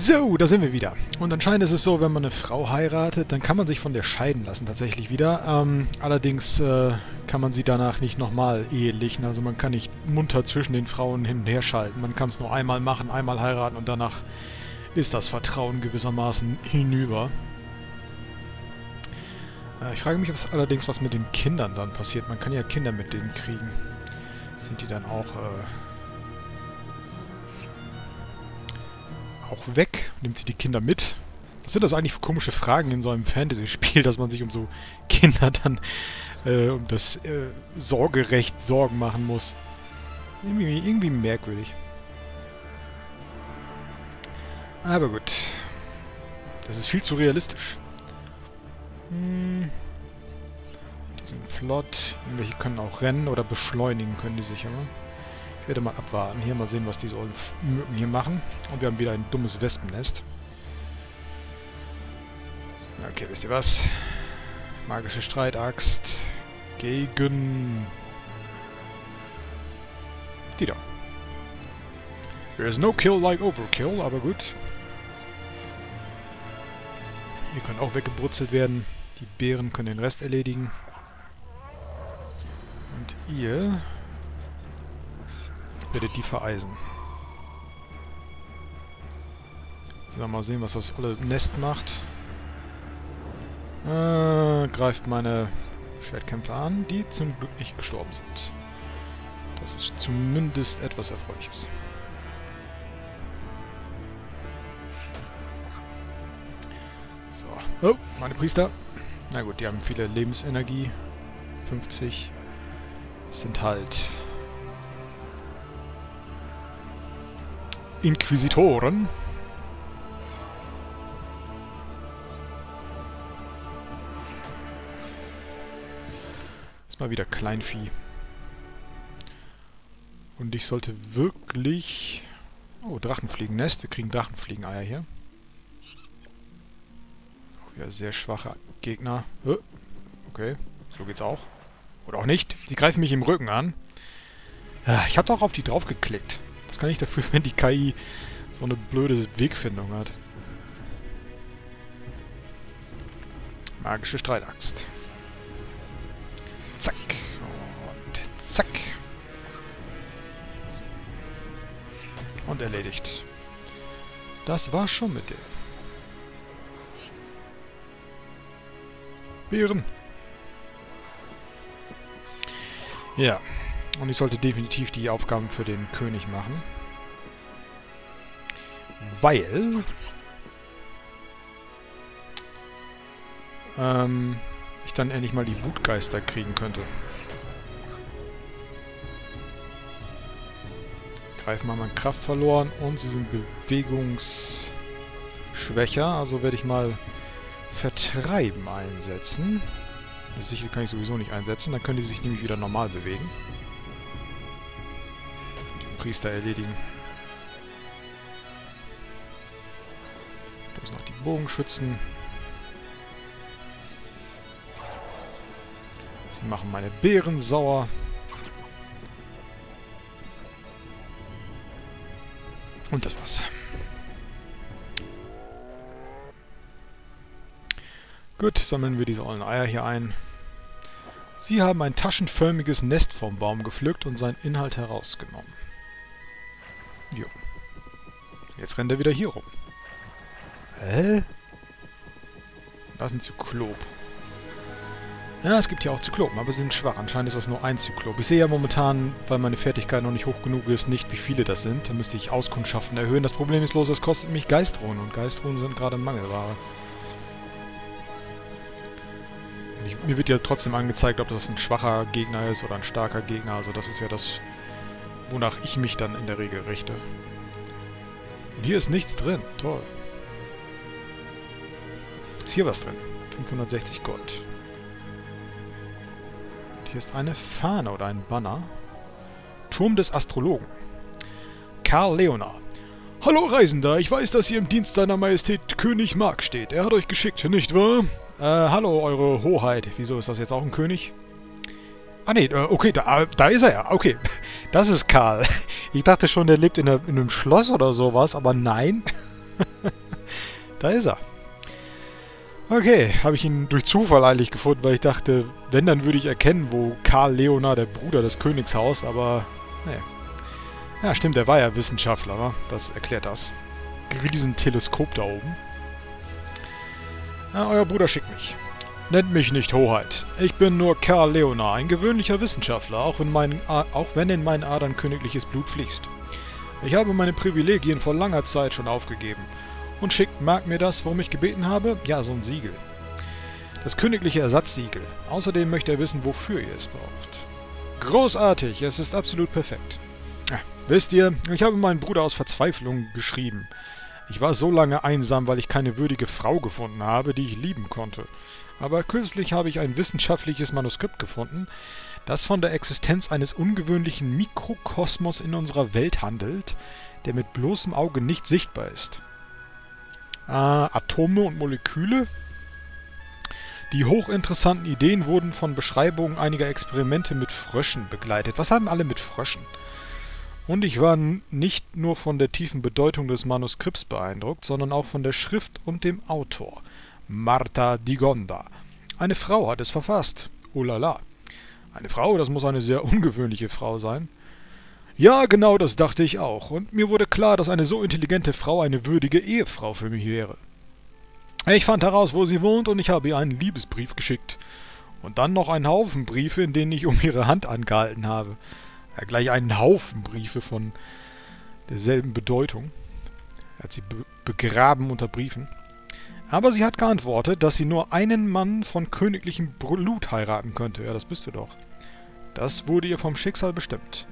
So, da sind wir wieder. Und anscheinend ist es so, wenn man eine Frau heiratet, dann kann man sich von der scheiden lassen tatsächlich wieder. Allerdings kann man sie danach nicht nochmal ehelichen. Also man kann nicht munter zwischen den Frauen hin und her schalten. Man kann es nur einmal machen, einmal heiraten und danach ist das Vertrauen gewissermaßen hinüber. Ich frage mich, ob es allerdings was mit den Kindern dann passiert. Man kann ja Kinder mit denen kriegen. Sind die dann auch weg? Nimmt sie die Kinder mit? Was sind das eigentlich für komische Fragen in so einem Fantasy-Spiel, dass man sich um so Kinder dann, um das Sorgerecht Sorgen machen muss? Irgendwie merkwürdig. Aber gut. Das ist viel zu realistisch. Die sind flott. Irgendwelche können auch rennen oder beschleunigen können die sich, aber ich werde mal abwarten. Hier mal sehen, was diese ollen Mücken hier machen. Und wir haben wieder ein dummes Wespennest. Okay, wisst ihr was? Magische Streitaxt gegen die da. There is no kill like overkill, aber gut. Hier können auch weggebrutzelt werden. Die Bären können den Rest erledigen. Und ihr werdet die vereisen. So, mal sehen, was das olle Nest macht. Greift meine Schwertkämpfer an, die zum Glück nicht gestorben sind. Das ist zumindest etwas Erfreuliches. So. Oh, meine Priester. Na gut, die haben viele Lebensenergie. 50. Das sind halt Inquisitoren. Ist mal wieder Kleinvieh. Und ich sollte wirklich... Oh, Drachenfliegennest. Wir kriegen Drachenfliegeneier hier. Auch wieder sehr schwache Gegner. Okay, so geht's auch. Oder auch nicht. Die greifen mich im Rücken an. Ich habe doch auf die drauf geklickt. Was kann ich dafür, wenn die KI so eine blöde Wegfindung hat? Magische Streitaxt. Zack. Und zack. Und erledigt. Das war schon mit dem. Bären. Ja. Und ich sollte definitiv die Aufgaben für den König machen. Weil... ich dann endlich mal die Wutgeister kriegen könnte. Greifen haben an Kraft verloren und sie sind bewegungsschwächer. Also werde ich mal Vertreiben einsetzen. Das Sichel kann ich sowieso nicht einsetzen. Dann können die sich nämlich wieder normal bewegen. Priester erledigen. Da müssen noch die Bogenschützen. Sie machen meine Beeren sauer. Und das war's. Gut, sammeln wir diese ollen Eier hier ein. Sie haben ein taschenförmiges Nest vom Baum gepflückt und seinen Inhalt herausgenommen. Jo. Jetzt rennt er wieder hier rum. Hä? Da ist ein Zyklop. Ja, es gibt hier auch Zyklopen, aber sie sind schwach. Anscheinend ist das nur ein Zyklop. Ich sehe ja momentan, weil meine Fertigkeit noch nicht hoch genug ist, nicht, wie viele das sind. Da müsste ich Auskundschaften erhöhen. Das Problem ist bloß, das kostet mich Geistronen. Und Geistronen sind gerade Mangelware. Und mir wird ja trotzdem angezeigt, ob das ein schwacher Gegner ist oder ein starker Gegner. Also das ist ja das... wonach ich mich dann in der Regel richte. Und hier ist nichts drin. Toll. Ist hier was drin? 560 Gold. Und hier ist eine Fahne oder ein Banner. Turm des Astrologen. Karl Leonard. Hallo Reisender, ich weiß, dass ihr im Dienst deiner Majestät König Mark steht. Er hat euch geschickt, nicht wahr? Hallo, eure Hoheit. Wieso ist das jetzt auch ein König? Ah ne, okay, da ist er ja. Okay, das ist Karl. Ich dachte schon, der lebt in einem Schloss oder sowas, aber nein. Da ist er. Okay, habe ich ihn durch Zufall eigentlich gefunden, weil ich dachte, wenn, dann würde ich erkennen, wo Karl Leonard, der Bruder des Königs, haust, aber nee. Ja, stimmt, er war ja Wissenschaftler, ne? Das erklärt das. Riesenteleskop da oben. Na, euer Bruder schickt mich. Nennt mich nicht Hoheit. Ich bin nur Karl Leonard, ein gewöhnlicher Wissenschaftler, auch wenn in meinen Adern königliches Blut fließt. Ich habe meine Privilegien vor langer Zeit schon aufgegeben. Und schickt Mark mir das, worum ich gebeten habe? Ja, so ein Siegel. Das königliche Ersatzsiegel. Außerdem möchte er wissen, wofür ihr es braucht. Großartig, es ist absolut perfekt. Ja, wisst ihr, ich habe meinen Bruder aus Verzweiflung geschrieben. Ich war so lange einsam, weil ich keine würdige Frau gefunden habe, die ich lieben konnte. Aber kürzlich habe ich ein wissenschaftliches Manuskript gefunden, das von der Existenz eines ungewöhnlichen Mikrokosmos in unserer Welt handelt, der mit bloßem Auge nicht sichtbar ist. Atome und Moleküle? Die hochinteressanten Ideen wurden von Beschreibungen einiger Experimente mit Fröschen begleitet. Was haben alle mit Fröschen? Und ich war nicht nur von der tiefen Bedeutung des Manuskripts beeindruckt, sondern auch von der Schrift und dem Autor. Marta Di Gonda. Eine Frau hat es verfasst. Oh la la. Eine Frau, das muss eine sehr ungewöhnliche Frau sein. Ja, genau, das dachte ich auch. Und mir wurde klar, dass eine so intelligente Frau eine würdige Ehefrau für mich wäre. Ich fand heraus, wo sie wohnt, und ich habe ihr einen Liebesbrief geschickt. Und dann noch einen Haufen Briefe, in denen ich um ihre Hand angehalten habe. Ja, gleich einen Haufen Briefe von derselben Bedeutung. Er hat sie begraben unter Briefen. Aber sie hat geantwortet, dass sie nur einen Mann von königlichem Blut heiraten könnte. Ja, das bist du doch. Das wurde ihr vom Schicksal bestimmt.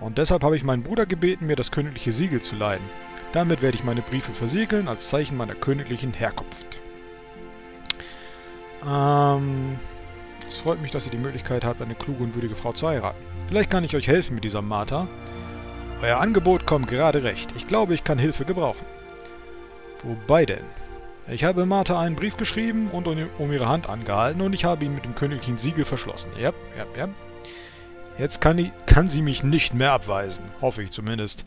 Und deshalb habe ich meinen Bruder gebeten, mir das königliche Siegel zu leihen. Damit werde ich meine Briefe versiegeln, als Zeichen meiner königlichen Herkunft. Es freut mich, dass ihr die Möglichkeit habt, eine kluge und würdige Frau zu heiraten. Vielleicht kann ich euch helfen mit dieser Martha. Euer Angebot kommt gerade recht. Ich glaube, ich kann Hilfe gebrauchen. Wobei denn? Ich habe Martha einen Brief geschrieben und um ihre Hand angehalten, und ich habe ihn mit dem königlichen Siegel verschlossen. Ja. Jetzt kann sie mich nicht mehr abweisen, hoffe ich zumindest.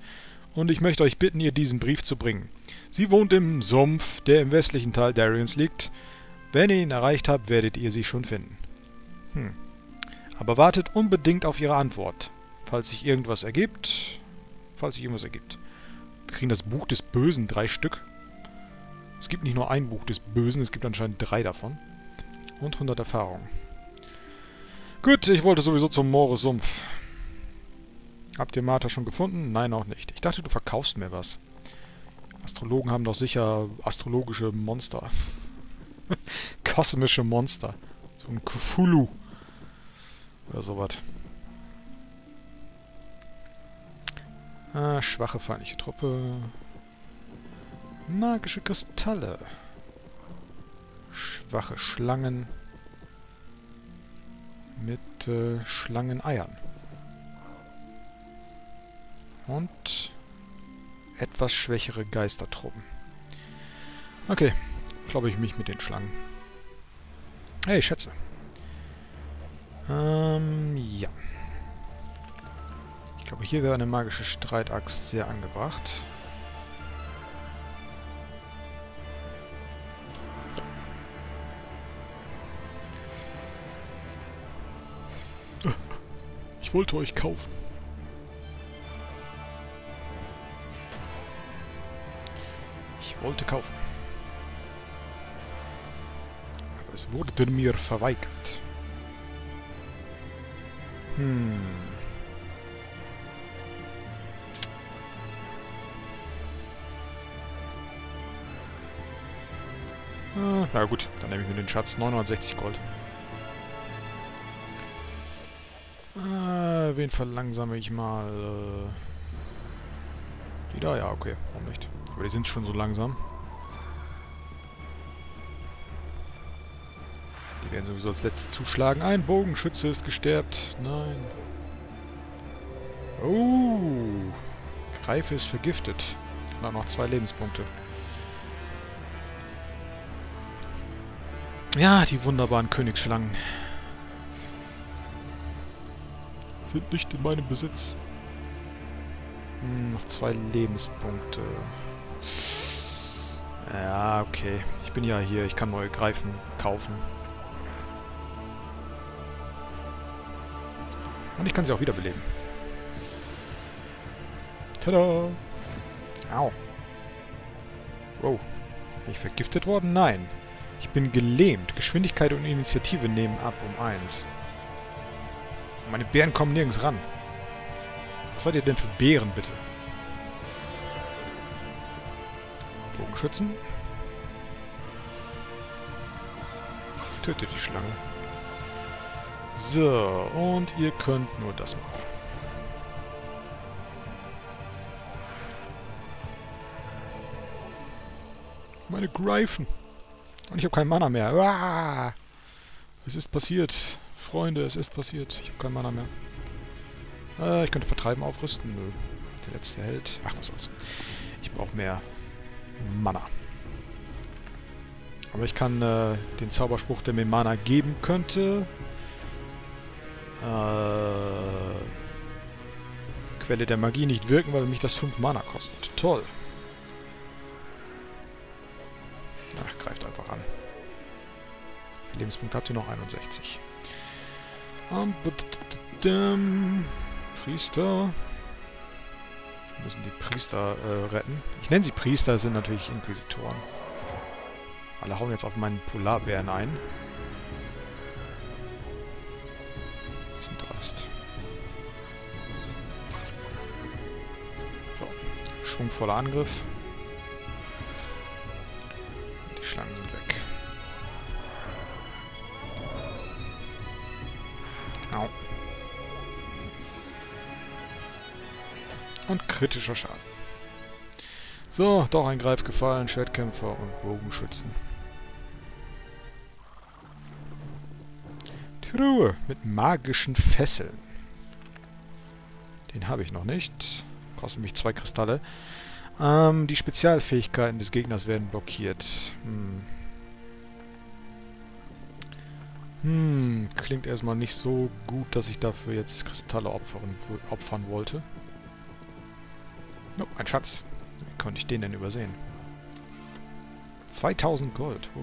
Und ich möchte euch bitten, ihr diesen Brief zu bringen. Sie wohnt im Sumpf, der im westlichen Teil Dariéns liegt. Wenn ihr ihn erreicht habt, werdet ihr sie schon finden. Aber wartet unbedingt auf ihre Antwort. Falls sich irgendwas ergibt. Wir kriegen das Buch des Bösen, 3 Stück. Es gibt nicht nur ein Buch des Bösen, es gibt anscheinend 3 davon. Und 100 Erfahrungen. Gut, ich wollte sowieso zum Moresumpf. Habt ihr Martha schon gefunden? Nein, auch nicht. Ich dachte, du verkaufst mir was. Astrologen haben doch sicher astrologische Monster. Kosmische Monster. So ein Cthulhu. Oder sowas. Ah, schwache feindliche Truppe. Magische Kristalle. Schwache Schlangen. Mit Schlangeneiern. Und etwas schwächere Geistertruppen. Okay, glaube ich mich mit den Schlangen. Hey, Schätze. Ja. Ich glaube, hier wäre eine magische Streitaxt sehr angebracht. Ich wollte euch kaufen. Aber es wurde mir verweigert. Na gut, dann nehme ich mir den Schatz. 960 Gold. Wen verlangsame ich mal? Die da? Ja, okay. Warum nicht? Aber die sind schon so langsam. Die werden sowieso als letzte zuschlagen. Ein Bogenschütze ist gestärkt. Nein. Oh. Greife ist vergiftet. Und auch noch 2 Lebenspunkte. Ja, die wunderbaren Königsschlangen. Sind nicht in meinem Besitz. Noch 2 Lebenspunkte. Ja, okay. Ich bin ja hier. Ich kann neue Greifen kaufen. Und ich kann sie auch wiederbeleben. Tada! Au. Wow. Bin ich vergiftet worden? Nein. Ich bin gelähmt. Geschwindigkeit und Initiative nehmen ab um 1. Meine Bären kommen nirgends ran. Was seid ihr denn für Bären, bitte? Bogenschützen. Tötet die Schlange. So, und ihr könnt nur das machen. Meine Greifen. Und ich habe keinen Mana mehr. Uah! Es ist passiert. Freunde, es ist passiert. Ich habe keinen Mana mehr. Ich könnte vertreiben, aufrüsten. Nö. Der letzte Held. Ach, was soll's. Ich brauche mehr Mana. Aber ich kann den Zauberspruch, der mir Mana geben könnte. Quelle der Magie nicht wirken, weil mich das 5 Mana kostet. Toll. Ach, greift einfach an. Für Lebenspunkte habt ihr noch 61. Priester. Wir müssen die Priester retten. Ich nenne sie Priester, sind natürlich Inquisitoren. Alle hauen jetzt auf meinen Polarbären ein. Das sind Rast. So. Schwungvoller Angriff. Die Schlangen sind weg. Au. Und kritischer Schaden. So, doch ein Greif gefallen, Schwertkämpfer und Bogenschützen. Truhe mit magischen Fesseln. Den habe ich noch nicht. Kostet mich 2 Kristalle. Die Spezialfähigkeiten des Gegners werden blockiert. Klingt erstmal nicht so gut, dass ich dafür jetzt Kristalle opfern wollte. Oh, ein Schatz. Wie konnte ich den denn übersehen? 2000 Gold. Oh.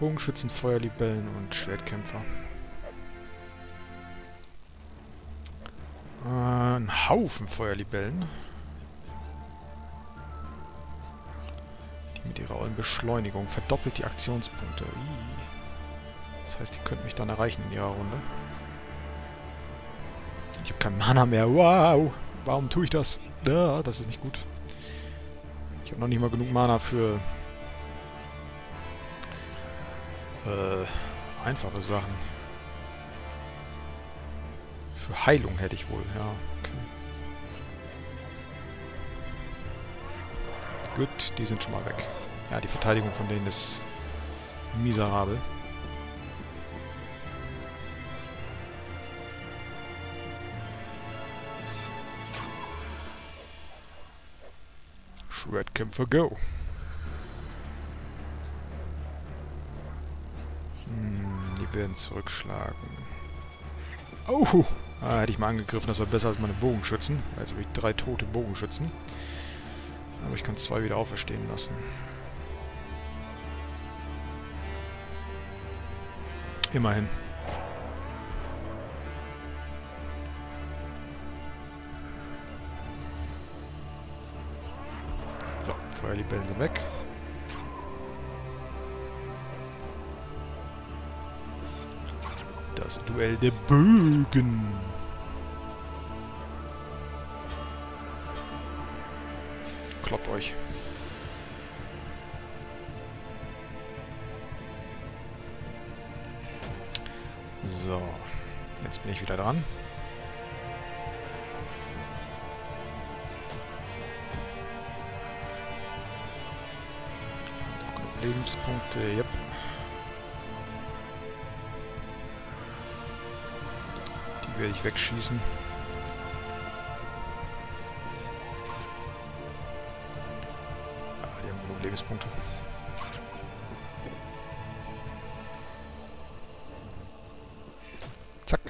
Bogenschützen, Feuerlibellen und Schwertkämpfer. Ein Haufen Feuerlibellen. Die mit ihrer ollen Beschleunigung verdoppelt die Aktionspunkte. Das heißt, die könnten mich dann erreichen in ihrer Runde. Ich habe keinen Mana mehr. Wow! Warum tue ich das? Das ist nicht gut. Ich habe noch nicht mal genug Mana für einfache Sachen. Für Heilung hätte ich wohl, ja. Okay. Gut, die sind schon mal weg. Ja, die Verteidigung von denen ist miserabel. Schwertkämpfer, go! Die werden zurückschlagen. Oh! Hätte ich mal angegriffen, das war besser als meine Bogenschützen. Also habe ich 3 tote Bogenschützen. Aber ich kann 2 wieder auferstehen lassen. Immerhin. Die Bälle sind weg. Das Duell der Bögen. Kloppt euch. So. Jetzt bin ich wieder dran. Lebenspunkte, yep. Die werde ich wegschießen. Die haben genug Lebenspunkte. Zack.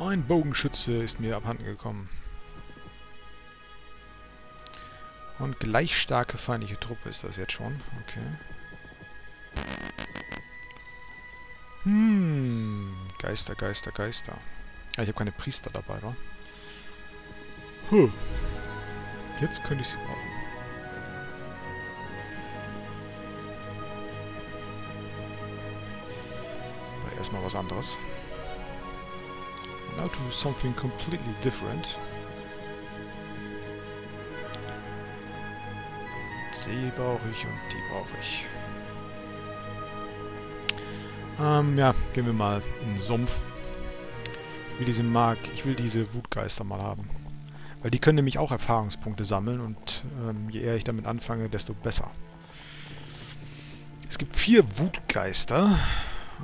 Ein Bogenschütze ist mir abhanden gekommen. Und gleich starke feindliche Truppe ist das jetzt schon. Okay. Geister, Geister, Geister. Ah, ich habe keine Priester dabei, wa? Huh. Jetzt könnte ich sie brauchen. Aber erstmal was anderes. Now to something completely different. Die brauche ich und die brauche ich. Ja, gehen wir mal in den Sumpf. Ich will diese Mark, ich will diese Wutgeister mal haben. Weil die können nämlich auch Erfahrungspunkte sammeln und je eher ich damit anfange, desto besser. Es gibt 4 Wutgeister.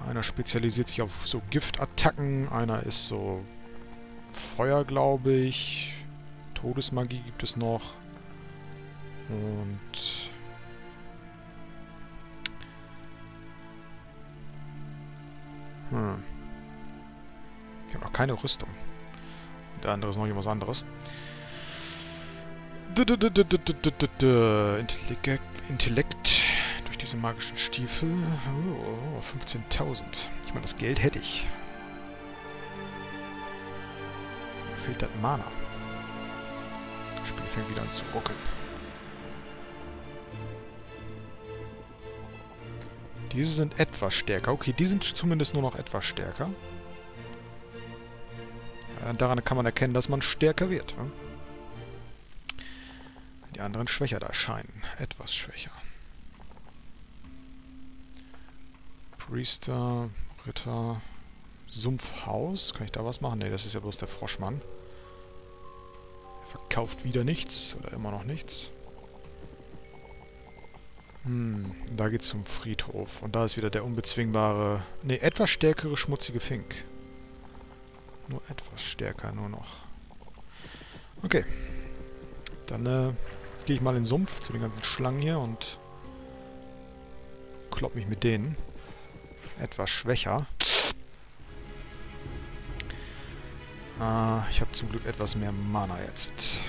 Einer spezialisiert sich auf so Giftattacken, einer ist so Feuer, glaube ich. Todesmagie gibt es noch. Und ich habe auch keine Rüstung. Der andere ist noch irgendwas anderes. Intellekt durch diese magischen Stiefel. Oh, 15.000. Ich meine, das Geld hätte ich. Mir fehlt das Mana. Das Spiel fängt wieder an zu ruckeln. Diese sind etwas stärker. Okay, die sind zumindest nur noch etwas stärker. Daran kann man erkennen, dass man stärker wird. Ne? Die anderen schwächer da erscheinen. Etwas schwächer. Priester, Ritter, Sumpfhaus. Kann ich da was machen? Ne, das ist ja bloß der Froschmann. Er verkauft wieder nichts. Oder immer noch nichts. Da geht's zum Friedhof. Und da ist wieder der unbezwingbare... Ne, etwas stärkere schmutzige Fink. Nur etwas stärker, nur noch. Okay. Dann gehe ich mal in den Sumpf zu den ganzen Schlangen hier und klopp mich mit denen. Etwas schwächer. Ich habe zum Glück etwas mehr Mana jetzt.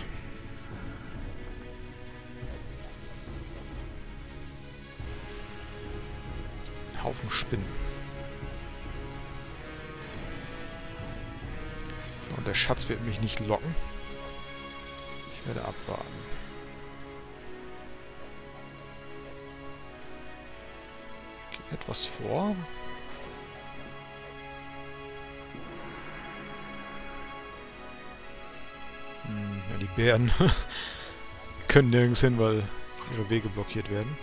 Ein Haufen Spinnen. Und der Schatz wird mich nicht locken. Ich werde abwarten. Geht etwas vor. Ja, die Bären können nirgends hin, weil ihre Wege blockiert werden.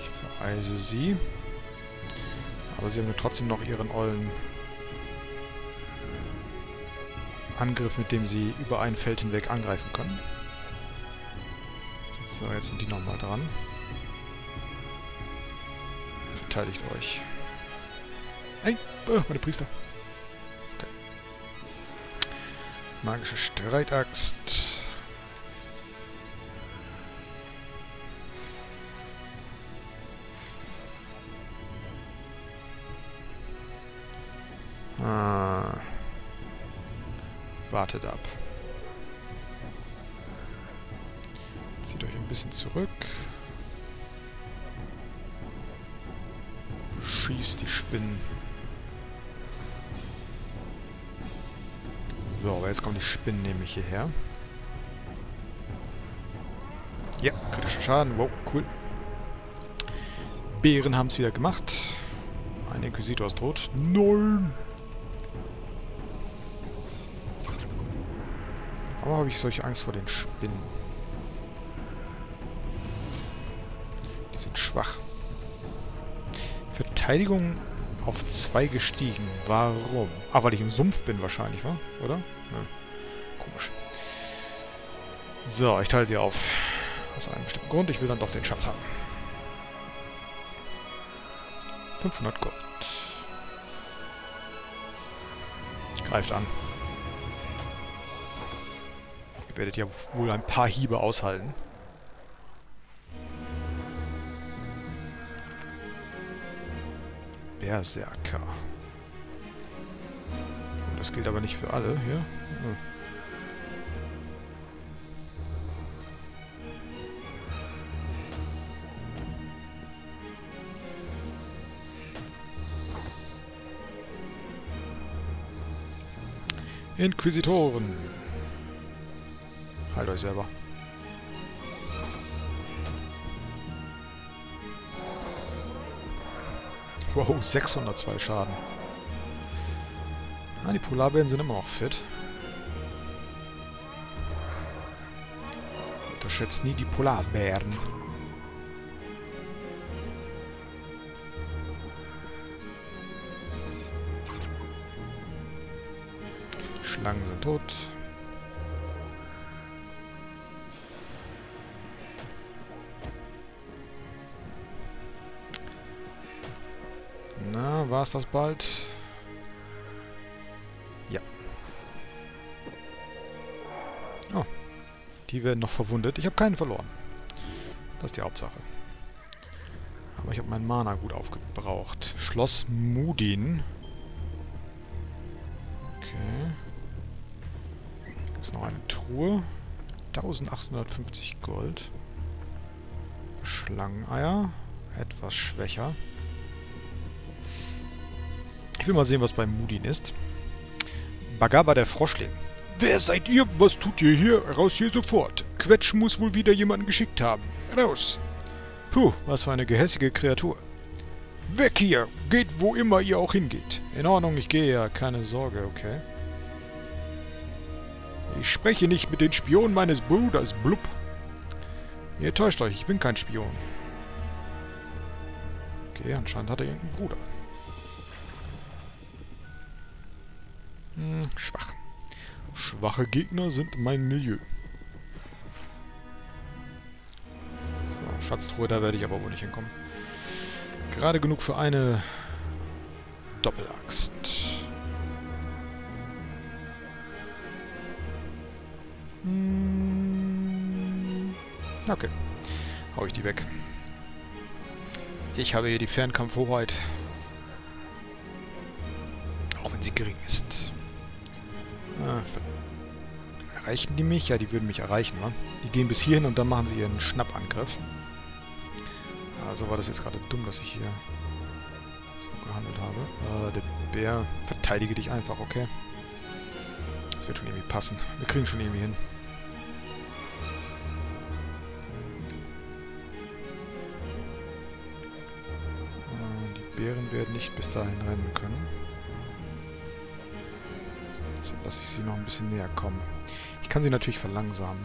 Ich vereise sie. Aber sie haben ja trotzdem noch ihren ollen Angriff, mit dem sie über ein Feld hinweg angreifen können. So, jetzt sind die nochmal dran. Verteidigt euch. Hey, meine Priester. Okay. Magische Streitaxt. Wartet ab. Zieht euch ein bisschen zurück. Schießt die Spinnen. So, aber jetzt kommen die Spinnen nämlich hierher. Ja, kritischer Schaden. Wow, cool. Bären haben es wieder gemacht. Ein Inquisitor ist tot. Nein! Warum habe ich solche Angst vor den Spinnen? Die sind schwach. Verteidigung auf 2 gestiegen. Warum? Ah, weil ich im Sumpf bin wahrscheinlich, wa? Oder? Nein. Komisch. So, ich teile sie auf. Aus einem bestimmten Grund. Ich will dann doch den Schatz haben. 500 Gold. Greift an. Ihr werdet ja wohl ein paar Hiebe aushalten. Berserker. Das gilt aber nicht für alle hier. Oh. Inquisitoren. Halt euch selber. Wow, 602 Schaden. Ah, die Polarbären sind immer noch fit. Unterschätzt nie die Polarbären. Schlangen sind tot. Na, war's das bald? Ja. Oh. Die werden noch verwundet. Ich habe keinen verloren. Das ist die Hauptsache. Aber ich habe meinen Mana gut aufgebraucht. Schloss Mudin. Okay. Gibt es noch eine Truhe? 1850 Gold. Schlangeneier. Etwas schwächer. Ich will mal sehen, was bei Mudin ist. Bagaba, der Froschling. Wer seid ihr? Was tut ihr hier? Raus hier sofort. Quetsch muss wohl wieder jemanden geschickt haben. Raus. Puh, was für eine gehässige Kreatur. Weg hier. Geht, wo immer ihr auch hingeht. In Ordnung, ich gehe ja. Keine Sorge, okay. Ich spreche nicht mit den Spionen meines Bruders, blub. Ihr täuscht euch, ich bin kein Spion. Okay, anscheinend hat er irgendeinen Bruder. Schwach. Schwache Gegner sind mein Milieu. So, Schatztruhe, da werde ich aber wohl nicht hinkommen. Gerade genug für eine Doppelaxt. Okay. Hau ich die weg. Ich habe hier die Fernkampfhoheit. Auch wenn sie gering ist. Ah, erreichen die mich? Ja, die würden mich erreichen, wa? Die gehen bis hierhin und dann machen sie ihren Schnappangriff. Also war das jetzt gerade dumm, dass ich hier so gehandelt habe. Der Bär, verteidige dich einfach, okay? Das wird schon irgendwie passen. Wir kriegen schon irgendwie hin. Die Bären werden nicht bis dahin rennen können. So, dass ich sie noch ein bisschen näher komme. Ich kann sie natürlich verlangsamen.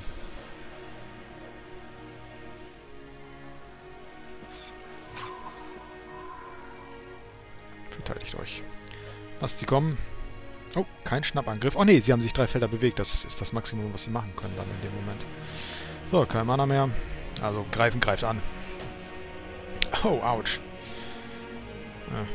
Verteidigt euch. Lasst sie kommen. Oh, kein Schnappangriff. Oh ne, sie haben sich 3 Felder bewegt. Das ist das Maximum, was sie machen können dann in dem Moment. So, kein Mana mehr. Also greift an. Oh, ouch. Ja.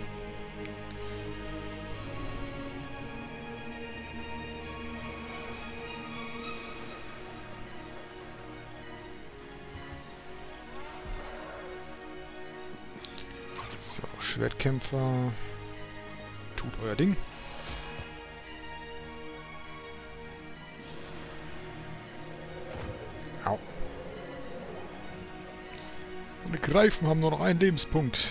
So, Schwertkämpfer. Tut euer Ding. Au. Und die Greifen haben nur noch einen Lebenspunkt.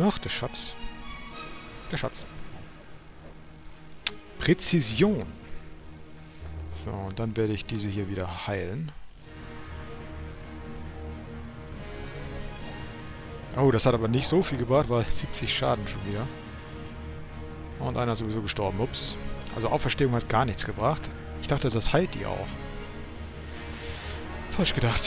Ach, der Schatz. Der Schatz. Präzision. So, und dann werde ich diese hier wieder heilen. Oh, das hat aber nicht so viel gebracht, weil 70 Schaden schon wieder. Und einer ist sowieso gestorben. Ups. Also Auferstehung hat gar nichts gebracht. Ich dachte, das heilt die auch. Falsch gedacht.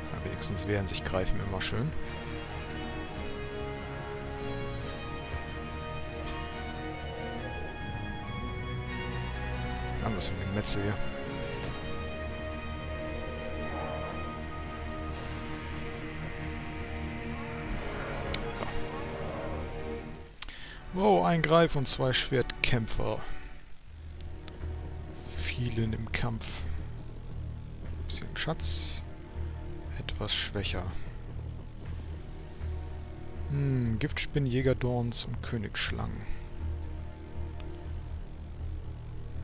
Ja, wenigstens wehren sich Greifen immer schön. Was für ein Metzel hier. Wow, ein Greif und 2 Schwertkämpfer. healen im Kampf. Ist hier ein Schatz? Etwas schwächer. Hm, Giftspinnen, Jägerdorns und Königsschlangen.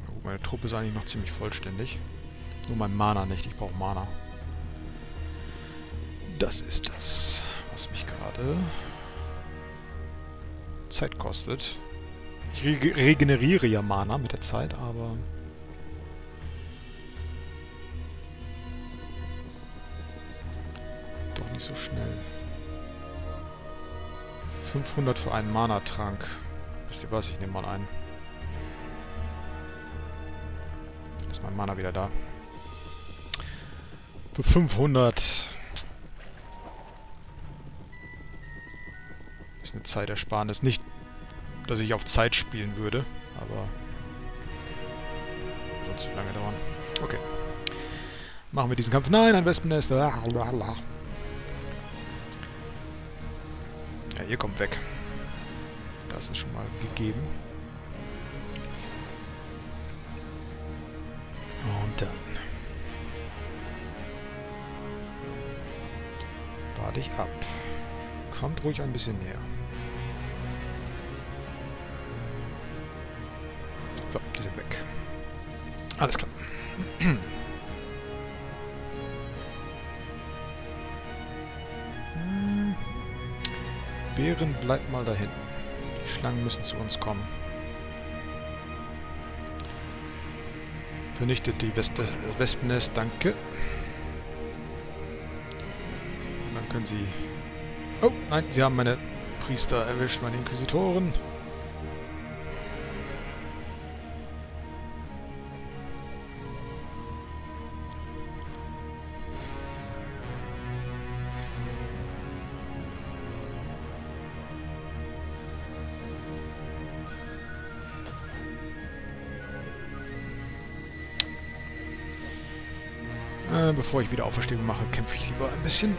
Oh, meine Truppe ist eigentlich noch ziemlich vollständig. Nur mein Mana nicht, ich brauche Mana. Das ist das, was mich gerade Zeit kostet. Ich regeneriere ja Mana mit der Zeit, aber... doch nicht so schnell. 500 für einen Mana-Trank. Wisst ihr was? Ich nehme mal einen. Ist mein Mana wieder da. Für 500... ist eine Zeitersparnis. Nicht, dass ich auf Zeit spielen würde, aber sonst zu lange dauern. Okay. Machen wir diesen Kampf. Nein, ein Wespennest. Lalalala. Ja, ihr kommt weg. Das ist schon mal gegeben. Und dann warte ich ab. Kommt ruhig ein bisschen näher. So, die sind weg. Alles klar. Bären, bleibt mal da hinten. Die Schlangen müssen zu uns kommen. Vernichtet die Wespennest, danke. Und dann können sie... oh, nein, sie haben meine Priester erwischt, meine Inquisitoren. Bevor ich wieder Auferstehung mache, kämpfe ich lieber ein bisschen.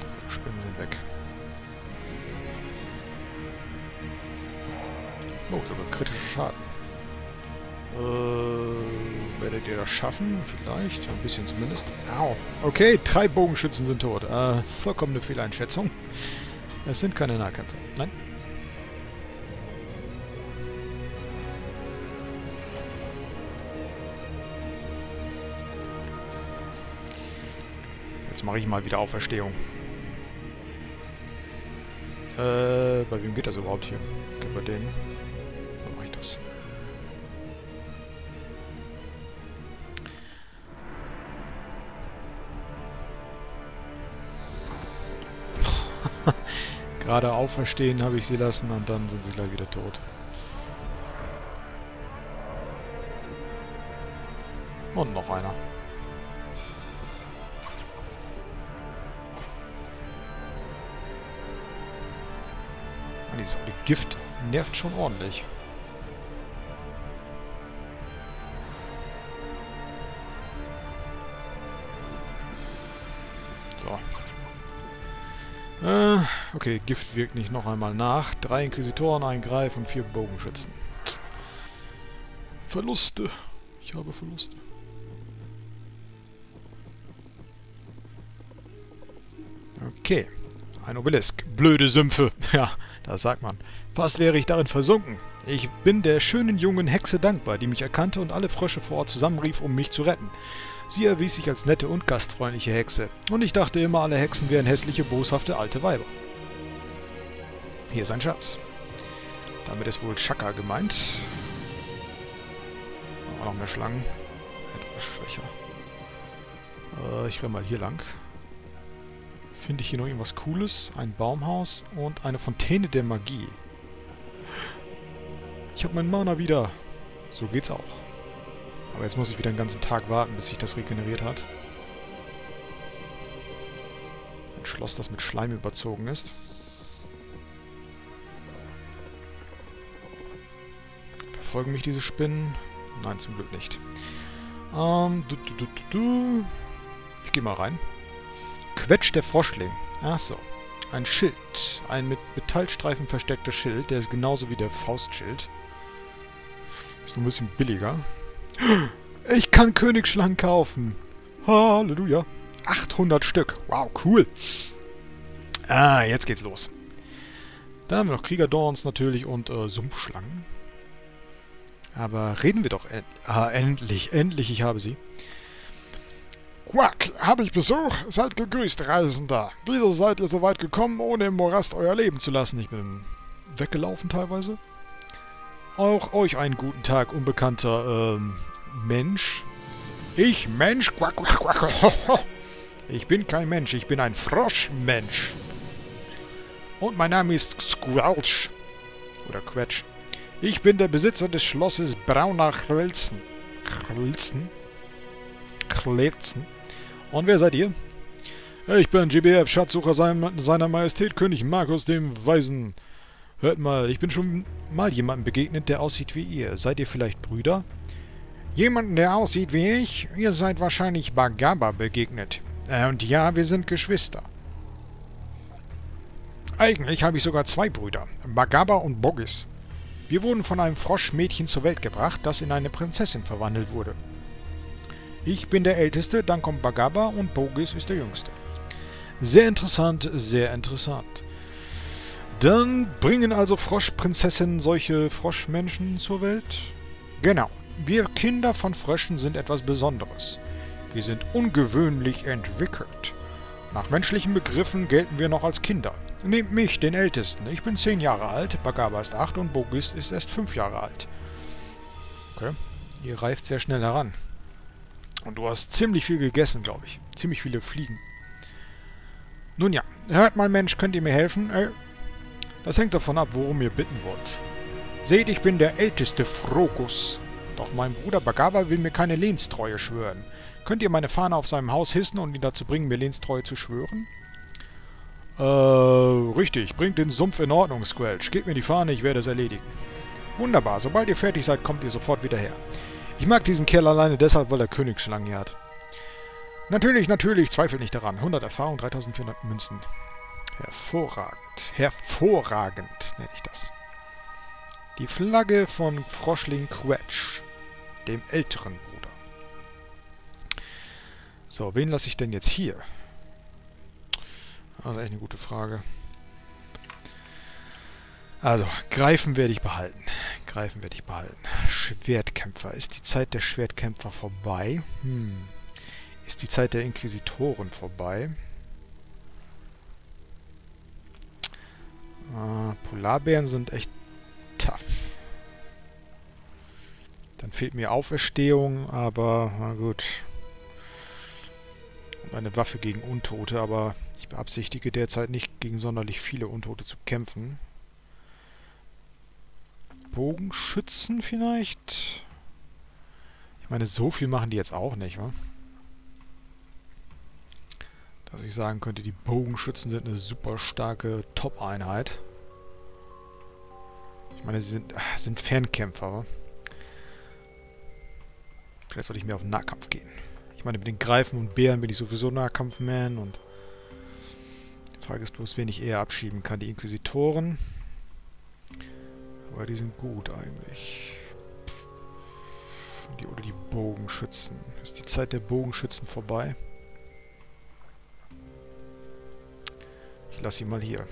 Die Spinnen sind weg. Oh, sogar kritischer Schaden. Werdet ihr das schaffen? Vielleicht. Ein bisschen zumindest. Au. Okay, 3 Bogenschützen sind tot. Vollkommene Fehleinschätzung. Es sind keine Nahkämpfer. Nein. Mache ich mal wieder Auferstehung. Bei wem geht das überhaupt hier? Okay, bei denen. Dann mache ich das. Gerade auferstehen habe ich sie lassen und dann sind sie gleich wieder tot. Und noch einer. Dieses Gift nervt schon ordentlich. So. Okay, Gift wirkt nicht noch einmal nach. 3 Inquisitoren, ein Greif und 4 Bogenschützen. Verluste. Ich habe Verluste. Okay. Ein Obelisk. Blöde Sümpfe. Ja. Das sagt man. Fast wäre ich darin versunken. Ich bin der schönen jungen Hexe dankbar, die mich erkannte und alle Frösche vor Ort zusammenrief, um mich zu retten. Sie erwies sich als nette und gastfreundliche Hexe. Und ich dachte immer, alle Hexen wären hässliche, boshafte alte Weiber. Hier ist ein Schatz. Damit ist wohl Chaka gemeint. Auch noch mehr Schlangen. Etwas schwächer. Ich renn mal hier lang. Finde ich hier noch irgendwas Cooles? Ein Baumhaus und eine Fontäne der Magie. Ich habe mein Mana wieder. So geht's auch. Aber jetzt muss ich wieder den ganzen Tag warten, bis sich das regeneriert hat. Ein Schloss, das mit Schleim überzogen ist. Verfolgen mich diese Spinnen? Nein, zum Glück nicht. Ich gehe mal rein. Quetsch der Froschling. Achso. Ein Schild. Ein mit Metallstreifen versteckter Schild. Der ist genauso wie der Faustschild. Ist nur ein bisschen billiger. Ich kann Königsschlangen kaufen. Halleluja. 800 Stück. Wow, cool. Ah, jetzt geht's los. Da haben wir noch Kriegerdorns natürlich und Sumpfschlangen. Aber reden wir doch endlich, ich habe sie. Quack, habe ich Besuch? Seid gegrüßt, Reisender. Wieso seid ihr so weit gekommen, ohne im Morast euer Leben zu lassen? Ich bin weggelaufen teilweise. Auch euch einen guten Tag, unbekannter Mensch. Ich Mensch? Quack, quack, quack. Ich bin kein Mensch, ich bin ein Froschmensch. Und mein Name ist Squelch. Oder Quetsch. Ich bin der Besitzer des Schlosses Brauner Krelzen. Und wer seid ihr? Ich bin GBF, Schatzsucher seiner Majestät, König Markus dem Weisen. Hört mal, ich bin schon mal jemandem begegnet, der aussieht wie ihr. Seid ihr vielleicht Brüder? Jemanden, der aussieht wie ich? Ihr seid wahrscheinlich Bagaba begegnet. Und ja, wir sind Geschwister. Eigentlich habe ich sogar zwei Brüder, Bagaba und Bogis. Wir wurden von einem Froschmädchen zur Welt gebracht, das in eine Prinzessin verwandelt wurde. Ich bin der Älteste, dann kommt Bagaba und Bogis ist der Jüngste. Sehr interessant, sehr interessant. Dann bringen also Froschprinzessinnen solche Froschmenschen zur Welt? Genau. Wir Kinder von Fröschen sind etwas Besonderes. Wir sind ungewöhnlich entwickelt. Nach menschlichen Begriffen gelten wir noch als Kinder. Nehmt mich, den Ältesten. Ich bin 10 Jahre alt, Bagaba ist 8 und Bogis ist erst 5 Jahre alt. Okay. Ihr reift sehr schnell heran. Und du hast ziemlich viel gegessen, glaube ich. Ziemlich viele Fliegen. Nun ja, hört mal Mensch, könnt ihr mir helfen? Das hängt davon ab, worum ihr bitten wollt. Seht, ich bin der älteste Frokus. Doch mein Bruder Bagaba will mir keine Lehnstreue schwören. Könnt ihr meine Fahne auf seinem Haus hissen und ihn dazu bringen, mir Lehnstreue zu schwören? Richtig. Bringt den Sumpf in Ordnung, Squelch. Gebt mir die Fahne, ich werde es erledigen. Wunderbar. Sobald ihr fertig seid, kommt ihr sofort wieder her. Ich mag diesen Kerl alleine deshalb, weil er Königsschlangen hier hat. Natürlich, natürlich, zweifelt nicht daran. 100 Erfahrung, 3400 Münzen. Hervorragend. Hervorragend nenne ich das. Die Flagge von Froschling Quetsch, dem älteren Bruder. So, wen lasse ich denn jetzt hier? Also echt eine gute Frage. Also, Greifen werde ich behalten. Greifen werde ich behalten. Schwertkämpfer. Ist die Zeit der Schwertkämpfer vorbei? Ist die Zeit der Inquisitoren vorbei? Polarbären sind echt tough. Dann fehlt mir Auferstehung, aber na gut. Und eine Waffe gegen Untote, aber ich beabsichtige derzeit nicht, gegen sonderlich viele Untote zu kämpfen. Bogenschützen vielleicht? Ich meine, so viel machen die jetzt auch nicht, wa? Dass ich sagen könnte, die Bogenschützen sind eine super starke Top-Einheit. Ich meine, sie sind Fernkämpfer, wa? Vielleicht sollte ich mehr auf den Nahkampf gehen. Ich meine, mit den Greifen und Bären bin ich sowieso Nahkampfman und... Die Frage ist bloß, wen ich eher abschieben kann. Die Inquisitoren... Aber die sind gut eigentlich. Oder die Bogenschützen. Ist die Zeit der Bogenschützen vorbei? Ich lasse sie mal hier.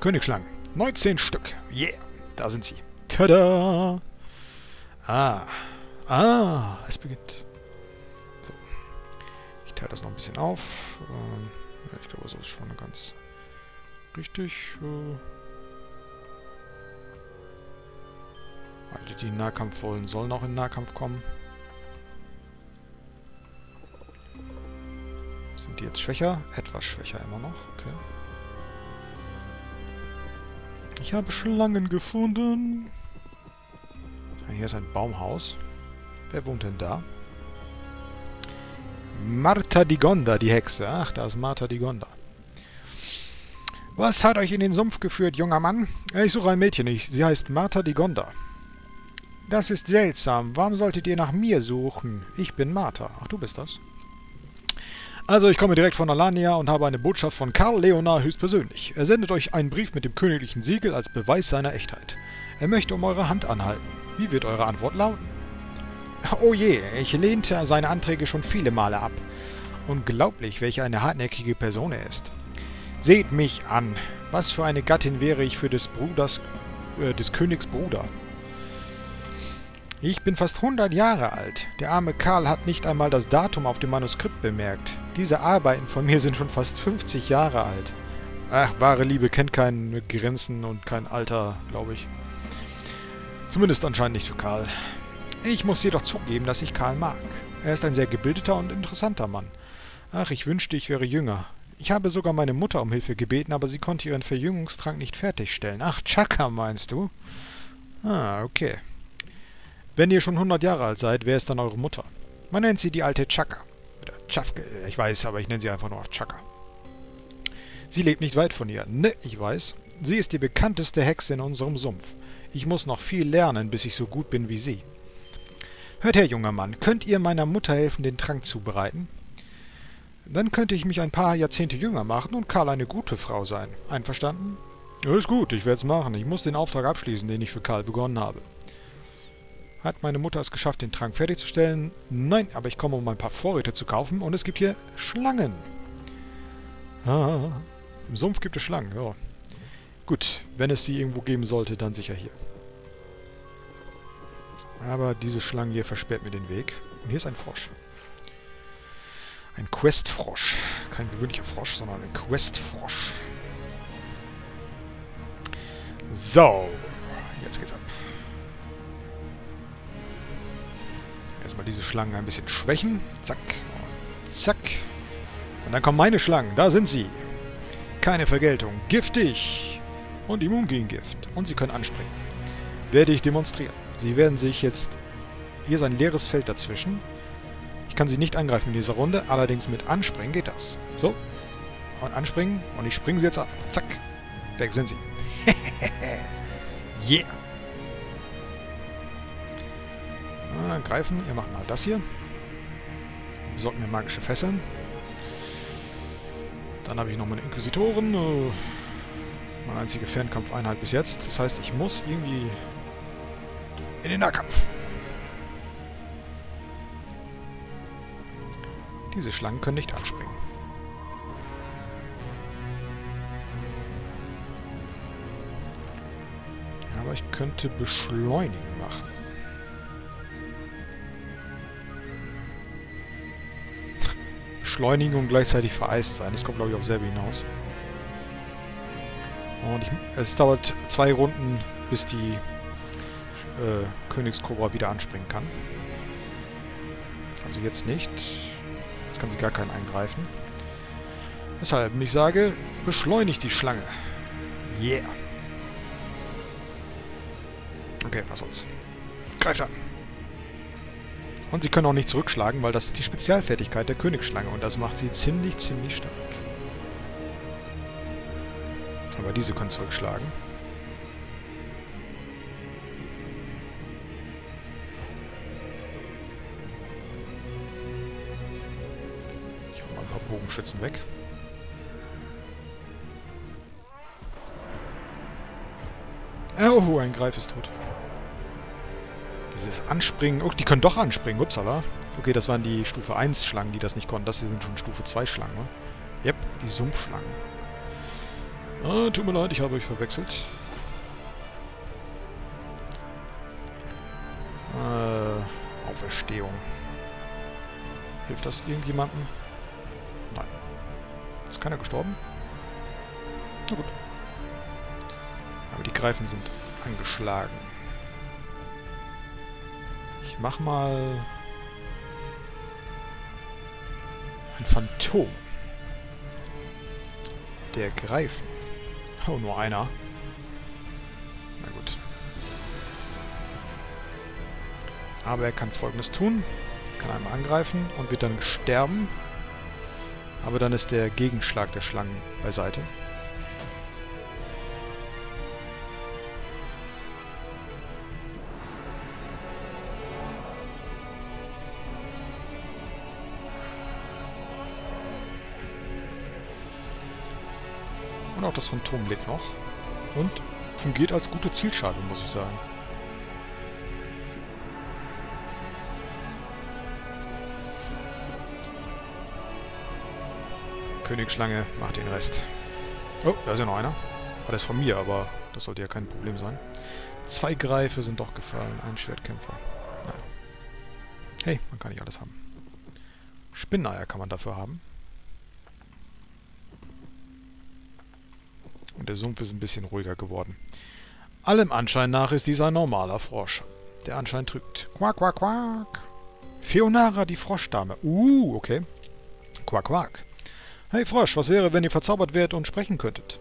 Königsschlangen. 19 Stück. Yeah. Da sind sie. Tada! Ah, es beginnt. So. Ich teile das noch ein bisschen auf. Ich glaube, so ist schon ganz richtig. Alle, die in Nahkampf wollen, sollen auch in Nahkampf kommen. Sind die jetzt schwächer? Etwas schwächer immer noch. Okay. Ich habe Schlangen gefunden. Hier ist ein Baumhaus. Wer wohnt denn da? Marta Di Gonda, die Hexe. Ach, da ist Marta Di Gonda. Was hat euch in den Sumpf geführt, junger Mann? Ich suche ein Mädchen. Sie heißt Marta Di Gonda. Das ist seltsam. Warum solltet ihr nach mir suchen? Ich bin Martha. Ach, du bist das. Also ich komme direkt von Alania und habe eine Botschaft von Karl Leonard höchstpersönlich. Er sendet euch einen Brief mit dem königlichen Siegel als Beweis seiner Echtheit. Er möchte um eure Hand anhalten. Wie wird eure Antwort lauten? Oh je, ich lehnte seine Anträge schon viele Male ab. Unglaublich, welch eine hartnäckige Person er ist. Seht mich an. Was für eine Gattin wäre ich für des Königs Bruder? Ich bin fast 100 Jahre alt. Der arme Karl hat nicht einmal das Datum auf dem Manuskript bemerkt. Diese Arbeiten von mir sind schon fast 50 Jahre alt. Ach, wahre Liebe kennt keine Grenzen und kein Alter, glaube ich. Zumindest anscheinend nicht für Karl. Ich muss jedoch zugeben, dass ich Karl mag. Er ist ein sehr gebildeter und interessanter Mann. Ach, ich wünschte, ich wäre jünger. Ich habe sogar meine Mutter um Hilfe gebeten, aber sie konnte ihren Verjüngungstrank nicht fertigstellen. Ach, Chaka meinst du? Ah, okay. Wenn ihr schon 100 Jahre alt seid, wer ist dann eure Mutter? Man nennt sie die alte Chaka. Oder Chafke, ich weiß, aber ich nenne sie einfach nur Chaka. Sie lebt nicht weit von ihr. Ne, ich weiß. Sie ist die bekannteste Hexe in unserem Sumpf. Ich muss noch viel lernen, bis ich so gut bin wie sie. Hört her, junger Mann, könnt ihr meiner Mutter helfen, den Trank zubereiten? Dann könnte ich mich ein paar Jahrzehnte jünger machen und Karl eine gute Frau sein. Einverstanden? Ja, ist gut, ich werde es machen. Ich muss den Auftrag abschließen, den ich für Karl begonnen habe. Hat meine Mutter es geschafft, den Trank fertigzustellen? Nein, aber ich komme, um ein paar Vorräte zu kaufen. Und es gibt hier Schlangen. Ah, im Sumpf gibt es Schlangen, ja. Gut, wenn es sie irgendwo geben sollte, dann sicher hier. Aber diese Schlange hier versperrt mir den Weg. Und hier ist ein Frosch. Ein Questfrosch. Kein gewöhnlicher Frosch, sondern ein Questfrosch. So, jetzt geht's ab. Erstmal diese Schlangen ein bisschen schwächen. Zack. Und zack. Und dann kommen meine Schlangen. Da sind sie. Keine Vergeltung. Giftig. Und immun gegen Gift. Und sie können anspringen. Werde ich demonstrieren. Sie werden sich jetzt... Hier ist ein leeres Feld dazwischen. Ich kann sie nicht angreifen in dieser Runde. Allerdings mit Anspringen geht das. So. Und anspringen. Und ich springe sie jetzt ab. Zack. Weg sind sie. Yeah. Greifen. Ihr macht mal das hier. Besorgt mir magische Fesseln. Dann habe ich noch meine Inquisitoren. Meine einzige Fernkampfeinheit bis jetzt. Das heißt, ich muss irgendwie in den Nahkampf. Diese Schlangen können nicht anspringen. Aber ich könnte beschleunigen machen. Beschleunigen und gleichzeitig vereist sein. Das kommt, glaube ich, auf selber hinaus. Und es dauert 2 Runden, bis die Königskobra wieder anspringen kann. Also jetzt nicht. Jetzt kann sie gar keinen eingreifen. Deshalb, ich sage, beschleunigt die Schlange. Yeah. Okay, was sonst? Greift an. Und sie können auch nicht zurückschlagen, weil das ist die Spezialfertigkeit der Königsschlange. Und das macht sie ziemlich, ziemlich stark. Aber diese können zurückschlagen. Ich hau mal ein paar Bogenschützen weg. Oh, ein Greif ist tot. Dieses Anspringen... Oh, die können doch anspringen. Upsala. Okay, das waren die Stufe 1 Schlangen, die das nicht konnten. Das hier sind schon Stufe 2 Schlangen, ne? Yep, die Sumpfschlangen. Ah, tut mir leid, ich habe euch verwechselt. Auferstehung. Hilft das irgendjemandem? Nein. Ist keiner gestorben? Na gut. Aber die Greifen sind angeschlagen. Ich mach mal ein Phantom. Der Greifen. Oh, nur einer. Na gut. Aber er kann Folgendes tun. Kann einmal angreifen und wird dann sterben. Aber dann ist der Gegenschlag der Schlangen beiseite. Und auch das Phantom lebt noch. Und fungiert als gute Zielscheibe, muss ich sagen. Königsschlange macht den Rest. Oh, da ist ja noch einer. War das von mir, aber das sollte ja kein Problem sein. 2 Greife sind doch gefallen. Ein Schwertkämpfer. Nein. Hey, man kann nicht alles haben. Spinneneier kann man dafür haben. Und der Sumpf ist ein bisschen ruhiger geworden. Allem Anschein nach ist dies ein normaler Frosch. Der Anschein trügt. Quack, quack, quack. Feanora, die Froschdame. Okay. Quack, quack. Hey Frosch, was wäre, wenn ihr verzaubert wärt und sprechen könntet?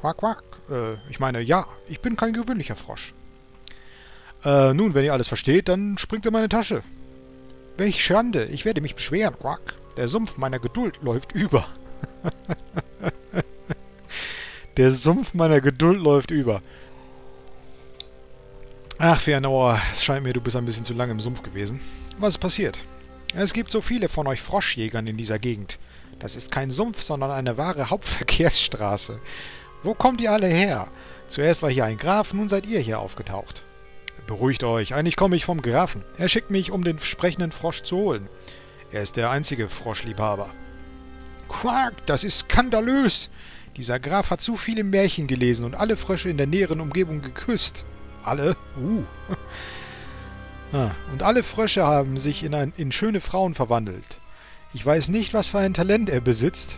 Quack, quack. Ich meine, ja, ich bin kein gewöhnlicher Frosch. Nun, wenn ihr alles versteht, dann springt in meine Tasche. Welch Schande, ich werde mich beschweren, quack. Der Sumpf meiner Geduld läuft über. Der Sumpf meiner Geduld läuft über. Ach, Feanora, es scheint mir, du bist ein bisschen zu lange im Sumpf gewesen. Was ist passiert? Es gibt so viele von euch Froschjägern in dieser Gegend. Das ist kein Sumpf, sondern eine wahre Hauptverkehrsstraße. Wo kommt ihr alle her? Zuerst war hier ein Graf, nun seid ihr hier aufgetaucht. Beruhigt euch, eigentlich komme ich vom Grafen. Er schickt mich, um den sprechenden Frosch zu holen. Er ist der einzige Froschliebhaber. Quack, das ist skandalös! Dieser Graf hat zu viele Märchen gelesen und alle Frösche in der näheren Umgebung geküsst. Alle? Und alle Frösche haben sich in schöne Frauen verwandelt. Ich weiß nicht, was für ein Talent er besitzt.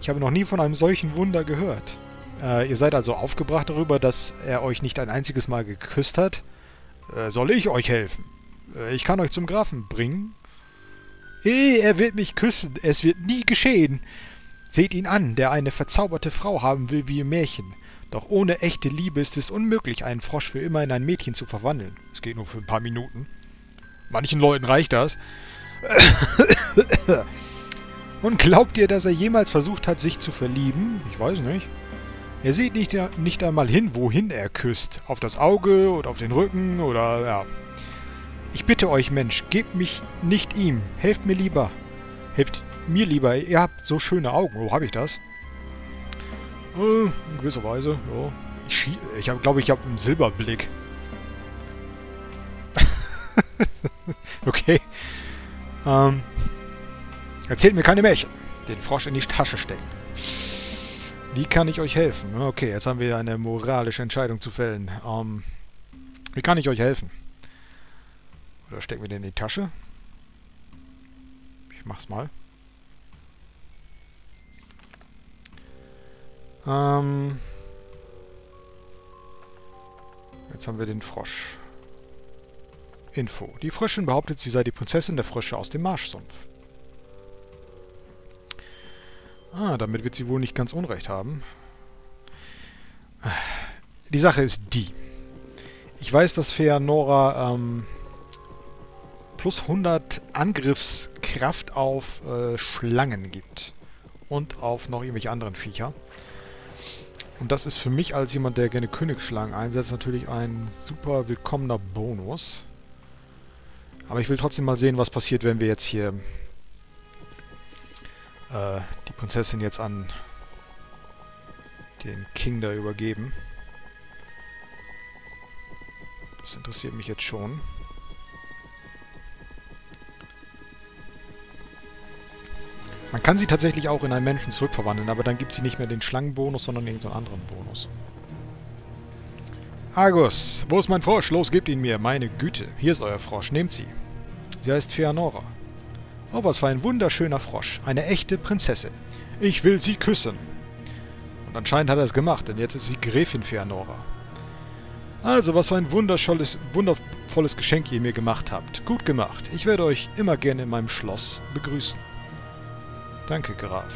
Ich habe noch nie von einem solchen Wunder gehört. Ihr seid also aufgebracht darüber, dass er euch nicht ein einziges Mal geküsst hat? Soll ich euch helfen? Ich kann euch zum Grafen bringen. Er wird mich küssen. Es wird nie geschehen. Seht ihn an, der eine verzauberte Frau haben will wie im Märchen. Doch ohne echte Liebe ist es unmöglich, einen Frosch für immer in ein Mädchen zu verwandeln. Es geht nur für ein paar Minuten. Manchen Leuten reicht das. Und glaubt ihr, dass er jemals versucht hat, sich zu verlieben? Ich weiß nicht. Er sieht nicht einmal hin, wohin er küsst. Auf das Auge oder auf den Rücken oder... ja. Ich bitte euch, Mensch, gebt mich nicht ihm. Helft mir lieber. Helft mir lieber. Ihr habt so schöne Augen. Wo habe ich das? In gewisser Weise, ja. Ich glaube, ich habe einen Silberblick. Okay. Erzählt mir keine Märchen. Den Frosch in die Tasche stecken. Wie kann ich euch helfen? Okay, jetzt haben wir eine moralische Entscheidung zu fällen. Wie kann ich euch helfen? Oder stecken wir den in die Tasche? Ich mach's mal. Jetzt haben wir den Frosch. Info. Die Fröschin behauptet, sie sei die Prinzessin der Frösche aus dem Marschsumpf. Damit wird sie wohl nicht ganz Unrecht haben. Die Sache ist die. Ich weiß, dass Feanora plus 100 Angriffskraft auf Schlangen gibt. Und auf noch irgendwelche anderen Viecher. Und das ist für mich als jemand, der gerne Königsschlangen einsetzt, natürlich ein super willkommener Bonus. Aber ich will trotzdem mal sehen, was passiert, wenn wir jetzt hier die Prinzessin jetzt an den King da übergeben. Das interessiert mich jetzt schon. Man kann sie tatsächlich auch in einen Menschen zurückverwandeln, aber dann gibt sie nicht mehr den Schlangenbonus, sondern irgendeinen anderen Bonus. Argus, wo ist mein Frosch? Los, gebt ihn mir. Meine Güte, hier ist euer Frosch. Nehmt sie. Sie heißt Feanora. Oh, was für ein wunderschöner Frosch. Eine echte Prinzessin. Ich will sie küssen. Und anscheinend hat er es gemacht, denn jetzt ist sie Gräfin Feanora. Also, was für ein wundervolles Geschenk ihr mir gemacht habt. Gut gemacht. Ich werde euch immer gerne in meinem Schloss begrüßen. Danke, Graf.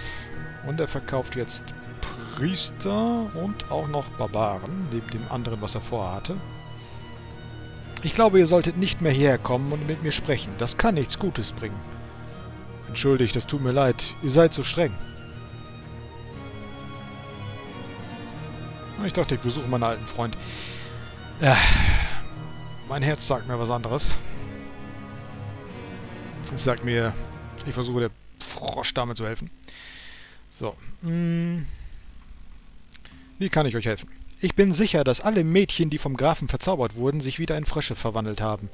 Und er verkauft jetzt... Priester und auch noch Barbaren, neben dem anderen, was er vorhatte. Ich glaube, ihr solltet nicht mehr hierher kommen und mit mir sprechen. Das kann nichts Gutes bringen. Entschuldigt, das tut mir leid. Ihr seid so streng. Ich dachte, ich besuche meinen alten Freund. Mein Herz sagt mir was anderes. Es sagt mir, ich versuche der Froschdame zu helfen. So. Wie kann ich euch helfen? Ich bin sicher, dass alle Mädchen, die vom Grafen verzaubert wurden, sich wieder in Frösche verwandelt haben.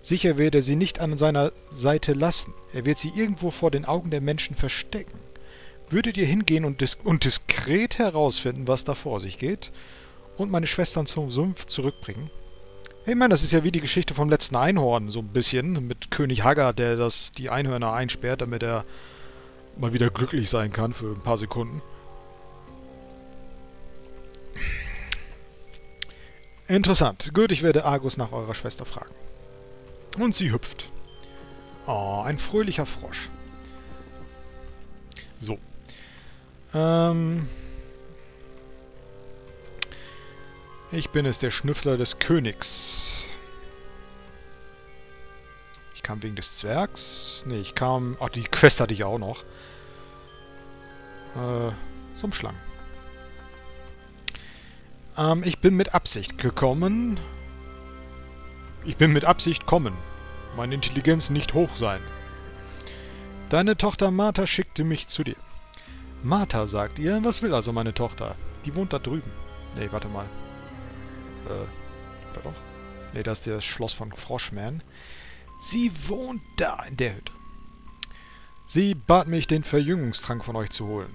Sicher wird er sie nicht an seiner Seite lassen. Er wird sie irgendwo vor den Augen der Menschen verstecken. Würdet ihr hingehen und diskret herausfinden, was da vor sich geht? Und meine Schwestern zum Sumpf zurückbringen? Ich meine, das ist ja wie die Geschichte vom letzten Einhorn, so ein bisschen. Mit König Hagar, der die Einhörner einsperrt, damit er mal wieder glücklich sein kann für ein paar Sekunden. Interessant. Gut, ich werde Argus nach eurer Schwester fragen. Und sie hüpft. Oh, ein fröhlicher Frosch. So. Ich bin es, der Schnüffler des Königs. Ich kam wegen des Zwergs. Ne, ich kam... Ach, die Quest hatte ich auch noch. Zum Schlangen. Ich bin mit Absicht gekommen. Ich bin mit Absicht kommen. Meine Intelligenz nicht hoch sein. Deine Tochter Marta schickte mich zu dir. Marta, sagt ihr. Was will also meine Tochter? Die wohnt da drüben. Nee, warte mal. Da doch. Nee, das ist das Schloss von Froschman. Sie wohnt da, in der Hütte. Sie bat mich, den Verjüngungstrank von euch zu holen.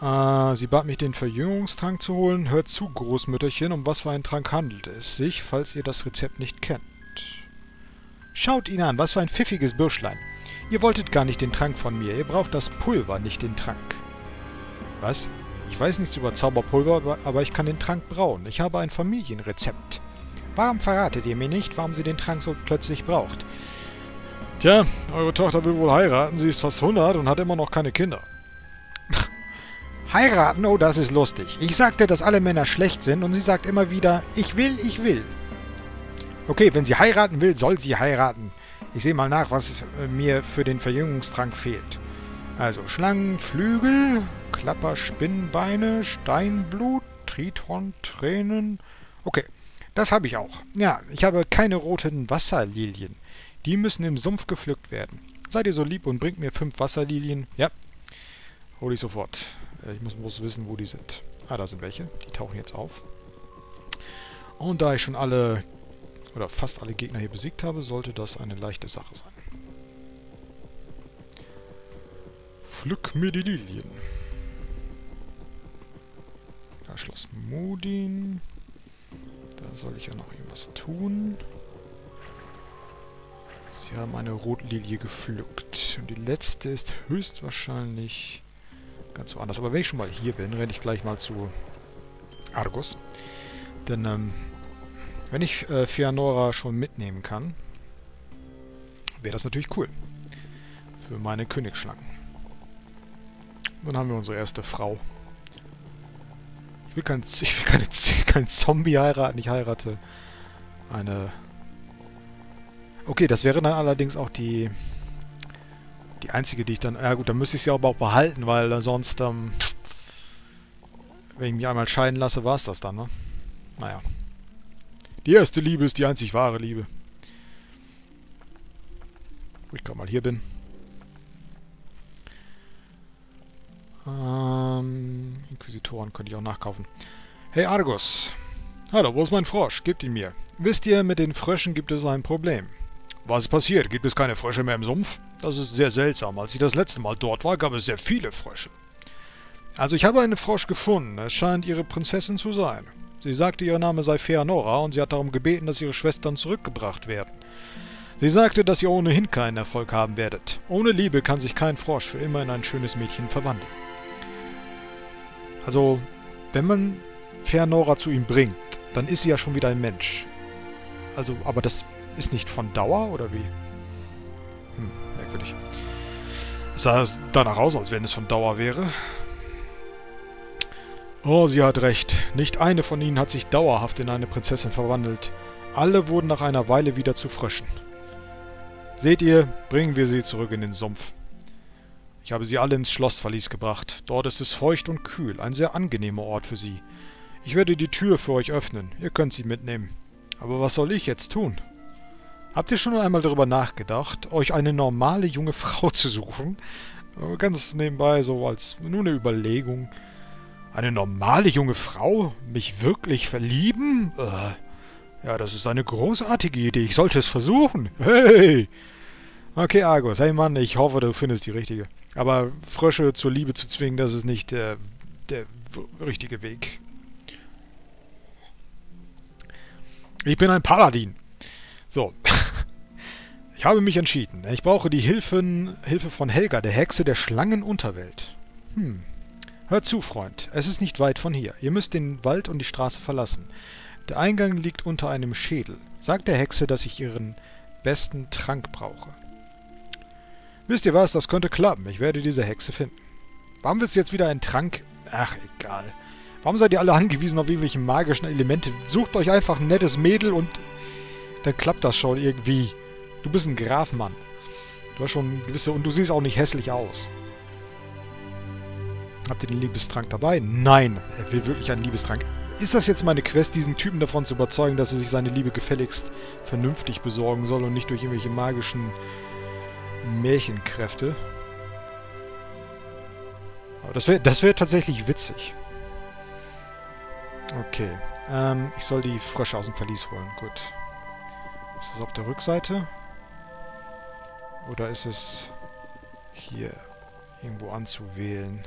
Hört zu, Großmütterchen, um was für einen Trank handelt es sich, falls ihr das Rezept nicht kennt. Schaut ihn an, was für ein pfiffiges Bürschlein. Ihr wolltet gar nicht den Trank von mir, ihr braucht das Pulver, nicht den Trank. Was? Ich weiß nichts über Zauberpulver, aber ich kann den Trank brauen. Ich habe ein Familienrezept. Warum verratet ihr mir nicht, warum sie den Trank so plötzlich braucht? Tja, eure Tochter will wohl heiraten. Sie ist fast 100 und hat immer noch keine Kinder. Heiraten? Oh, das ist lustig. Ich sagte, dass alle Männer schlecht sind und sie sagt immer wieder, ich will, ich will. Okay, wenn sie heiraten will, soll sie heiraten. Ich sehe mal nach, was mir für den Verjüngungstrank fehlt. Also, Schlangenflügel, Klapperspinnbeine, Steinblut, Tritontränen. Okay, das habe ich auch. Ja, ich habe keine roten Wasserlilien. Die müssen im Sumpf gepflückt werden. Seid ihr so lieb und bringt mir 5 Wasserlilien. Ja, hole ich sofort. Ich muss wissen, wo die sind. Ah, da sind welche. Die tauchen jetzt auf. Und da ich schon alle, oder fast alle Gegner hier besiegt habe, sollte das eine leichte Sache sein. Pflück mir die Lilien. Da Schloss Mudin. Da soll ich ja noch irgendwas tun. Sie haben eine Rotlilie gepflückt. Und die letzte ist höchstwahrscheinlich ganz woanders. Aber wenn ich schon mal hier bin, renne ich gleich mal zu Argus. Denn wenn ich Feanora schon mitnehmen kann, wäre das natürlich cool. Für meine Königsschlangen. Dann haben wir unsere erste Frau. Ich will keinen Zombie heiraten, ich heirate eine... Okay, das wäre dann allerdings auch die einzige, die ich dann... Ja gut, dann müsste ich sie aber auch behalten, weil sonst... wenn ich mich einmal scheiden lasse, war es das dann, ne? Naja. Die erste Liebe ist die einzig wahre Liebe. Wo ich gerade mal hier bin. Inquisitoren könnte ich auch nachkaufen. Hey Argus. Hallo, wo ist mein Frosch? Gebt ihn mir. Wisst ihr, mit den Fröschen gibt es ein Problem. Was ist passiert? Gibt es keine Frösche mehr im Sumpf? Das ist sehr seltsam. Als ich das letzte Mal dort war, gab es sehr viele Frösche. Also ich habe einen Frosch gefunden. Es scheint ihre Prinzessin zu sein. Sie sagte, ihr Name sei Feanora und sie hat darum gebeten, dass ihre Schwestern zurückgebracht werden. Sie sagte, dass ihr ohnehin keinen Erfolg haben werdet. Ohne Liebe kann sich kein Frosch für immer in ein schönes Mädchen verwandeln. Also, wenn man Feanora zu ihm bringt, dann ist sie ja schon wieder ein Mensch. Also, aber das ist nicht von Dauer, oder wie? Hm, merkwürdig. Es sah danach aus, als wenn es von Dauer wäre. Oh, sie hat recht. Nicht eine von ihnen hat sich dauerhaft in eine Prinzessin verwandelt. Alle wurden nach einer Weile wieder zu Fröschen. Seht ihr, bringen wir sie zurück in den Sumpf. Ich habe sie alle ins Schlossverlies gebracht. Dort ist es feucht und kühl, ein sehr angenehmer Ort für sie. Ich werde die Tür für euch öffnen. Ihr könnt sie mitnehmen. Aber was soll ich jetzt tun? Habt ihr schon einmal darüber nachgedacht, euch eine normale junge Frau zu suchen? Ganz nebenbei, so als nur eine Überlegung. Eine normale junge Frau? Mich wirklich verlieben? Ja, das ist eine großartige Idee. Ich sollte es versuchen. Hey! Okay, Argus. Hey Mann, ich hoffe, du findest die richtige. Aber Frösche zur Liebe zu zwingen, das ist nicht der richtige Weg. Ich bin ein Paladin. So. Ich habe mich entschieden. Ich brauche die Hilfe von Helga, der Hexe der Schlangenunterwelt. Hört zu, Freund. Es ist nicht weit von hier. Ihr müsst den Wald und die Straße verlassen. Der Eingang liegt unter einem Schädel. Sagt der Hexe, dass ich ihren besten Trank brauche. Wisst ihr was? Das könnte klappen. Ich werde diese Hexe finden. Warum willst du jetzt wieder einen Trank? Ach, egal. Warum seid ihr alle angewiesen auf irgendwelche magischen Elemente? Sucht euch einfach ein nettes Mädel und dann klappt das schon irgendwie. Du bist ein Graf, Mann. Du hast schon gewisse... Und du siehst auch nicht hässlich aus. Habt ihr den Liebestrank dabei? Nein, er will wirklich einen Liebestrank. Ist das jetzt meine Quest, diesen Typen davon zu überzeugen, dass er sich seine Liebe gefälligst vernünftig besorgen soll und nicht durch irgendwelche magischen Märchenkräfte? Aber das wär tatsächlich witzig. Okay. Ich soll die Frösche aus dem Verlies holen. Gut. Ist das auf der Rückseite? Oder ist es hier irgendwo anzuwählen?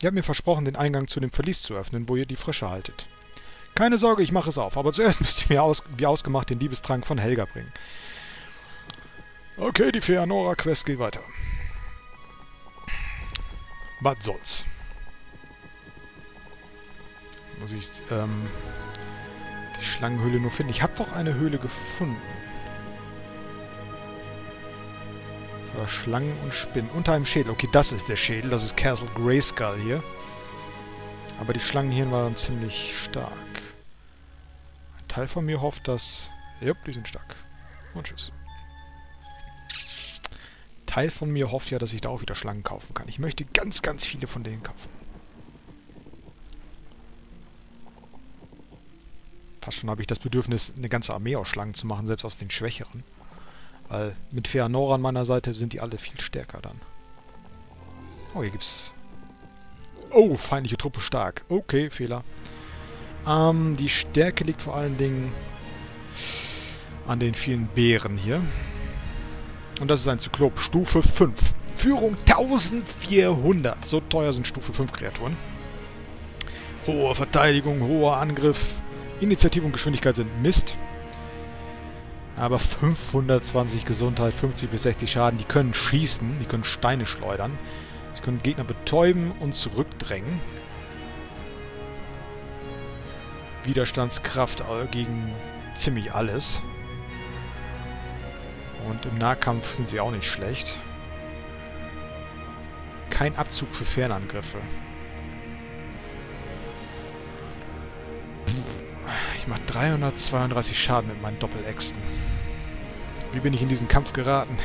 Ihr habt mir versprochen, den Eingang zu dem Verlies zu öffnen, wo ihr die Frösche haltet. Keine Sorge, ich mache es auf. Aber zuerst müsst ihr mir wie ausgemacht den Liebestrank von Helga bringen. Okay, die Feanora-Quest geht weiter. Was soll's? Muss ich die Schlangenhöhle nur finden? Ich habe doch eine Höhle gefunden. Oder Schlangen und Spinnen. Unter einem Schädel. Okay, das ist der Schädel. Das ist Castle Grayskull hier. Aber die Schlangenhirn waren ziemlich stark. Ein Teil von mir hofft, dass... Jupp, die sind stark. Und tschüss. Teil von mir hofft ja, dass ich da auch wieder Schlangen kaufen kann. Ich möchte ganz, ganz viele von denen kaufen. Fast schon habe ich das Bedürfnis, eine ganze Armee aus Schlangen zu machen, selbst aus den Schwächeren. Weil mit Feanora an meiner Seite sind die alle viel stärker dann. Oh, hier gibt's... Oh, feindliche Truppe stark. Okay, Fehler. Die Stärke liegt vor allen Dingen an den vielen Beeren hier. Und das ist ein Zyklop. Stufe 5. Führung 1400. So teuer sind Stufe 5 Kreaturen. Hohe Verteidigung, hoher Angriff. Initiative und Geschwindigkeit sind Mist. Aber 520 Gesundheit, 50 bis 60 Schaden. Die können schießen, die können Steine schleudern. Sie können Gegner betäuben und zurückdrängen. Widerstandskraft gegen ziemlich alles. Und im Nahkampf sind sie auch nicht schlecht. Kein Abzug für Fernangriffe. Ich mache 332 Schaden mit meinen Doppeläxten. Wie bin ich in diesen Kampf geraten?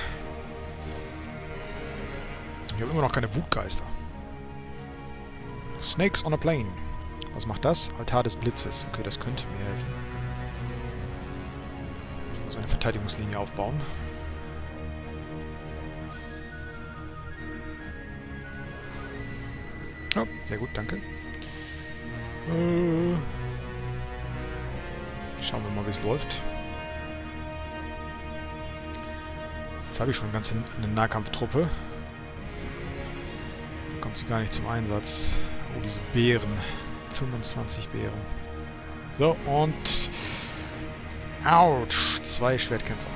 Ich habe immer noch keine Wutgeister. Snakes on a plane. Was macht das? Altar des Blitzes. Okay, das könnte mir helfen. Ich muss eine Verteidigungslinie aufbauen. Oh, sehr gut, danke. Schauen wir mal, wie es läuft. Jetzt habe ich schon ganz eine Nahkampftruppe. Da kommt sie gar nicht zum Einsatz. Oh, diese Beeren. 25 Beeren. So, und... Autsch! 2 Schwertkämpfer.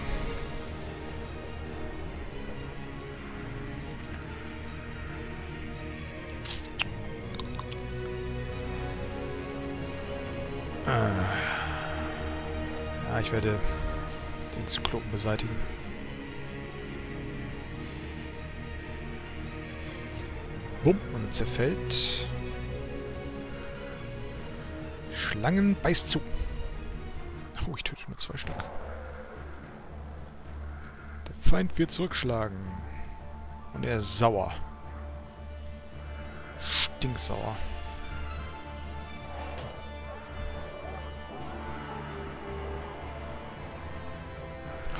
Ich werde den Zyklopen beseitigen. Bumm, und zerfällt. Schlangen beißt zu. Oh, ich töte nur 2 Stück. Der Feind wird zurückschlagen. Und er ist sauer. Stinksauer.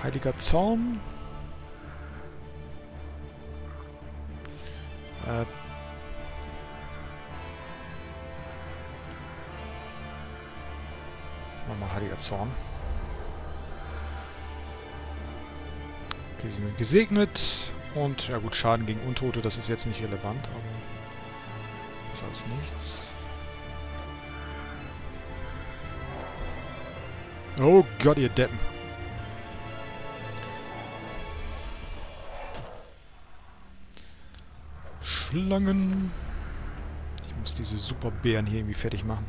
Heiliger Zorn. mal heiliger Zorn. Okay, sie sind gesegnet. Und, ja gut, Schaden gegen Untote, das ist jetzt nicht relevant, aber besser als nichts. Oh Gott, ihr Deppen. Schlangen. Ich muss diese Superbären hier irgendwie fertig machen.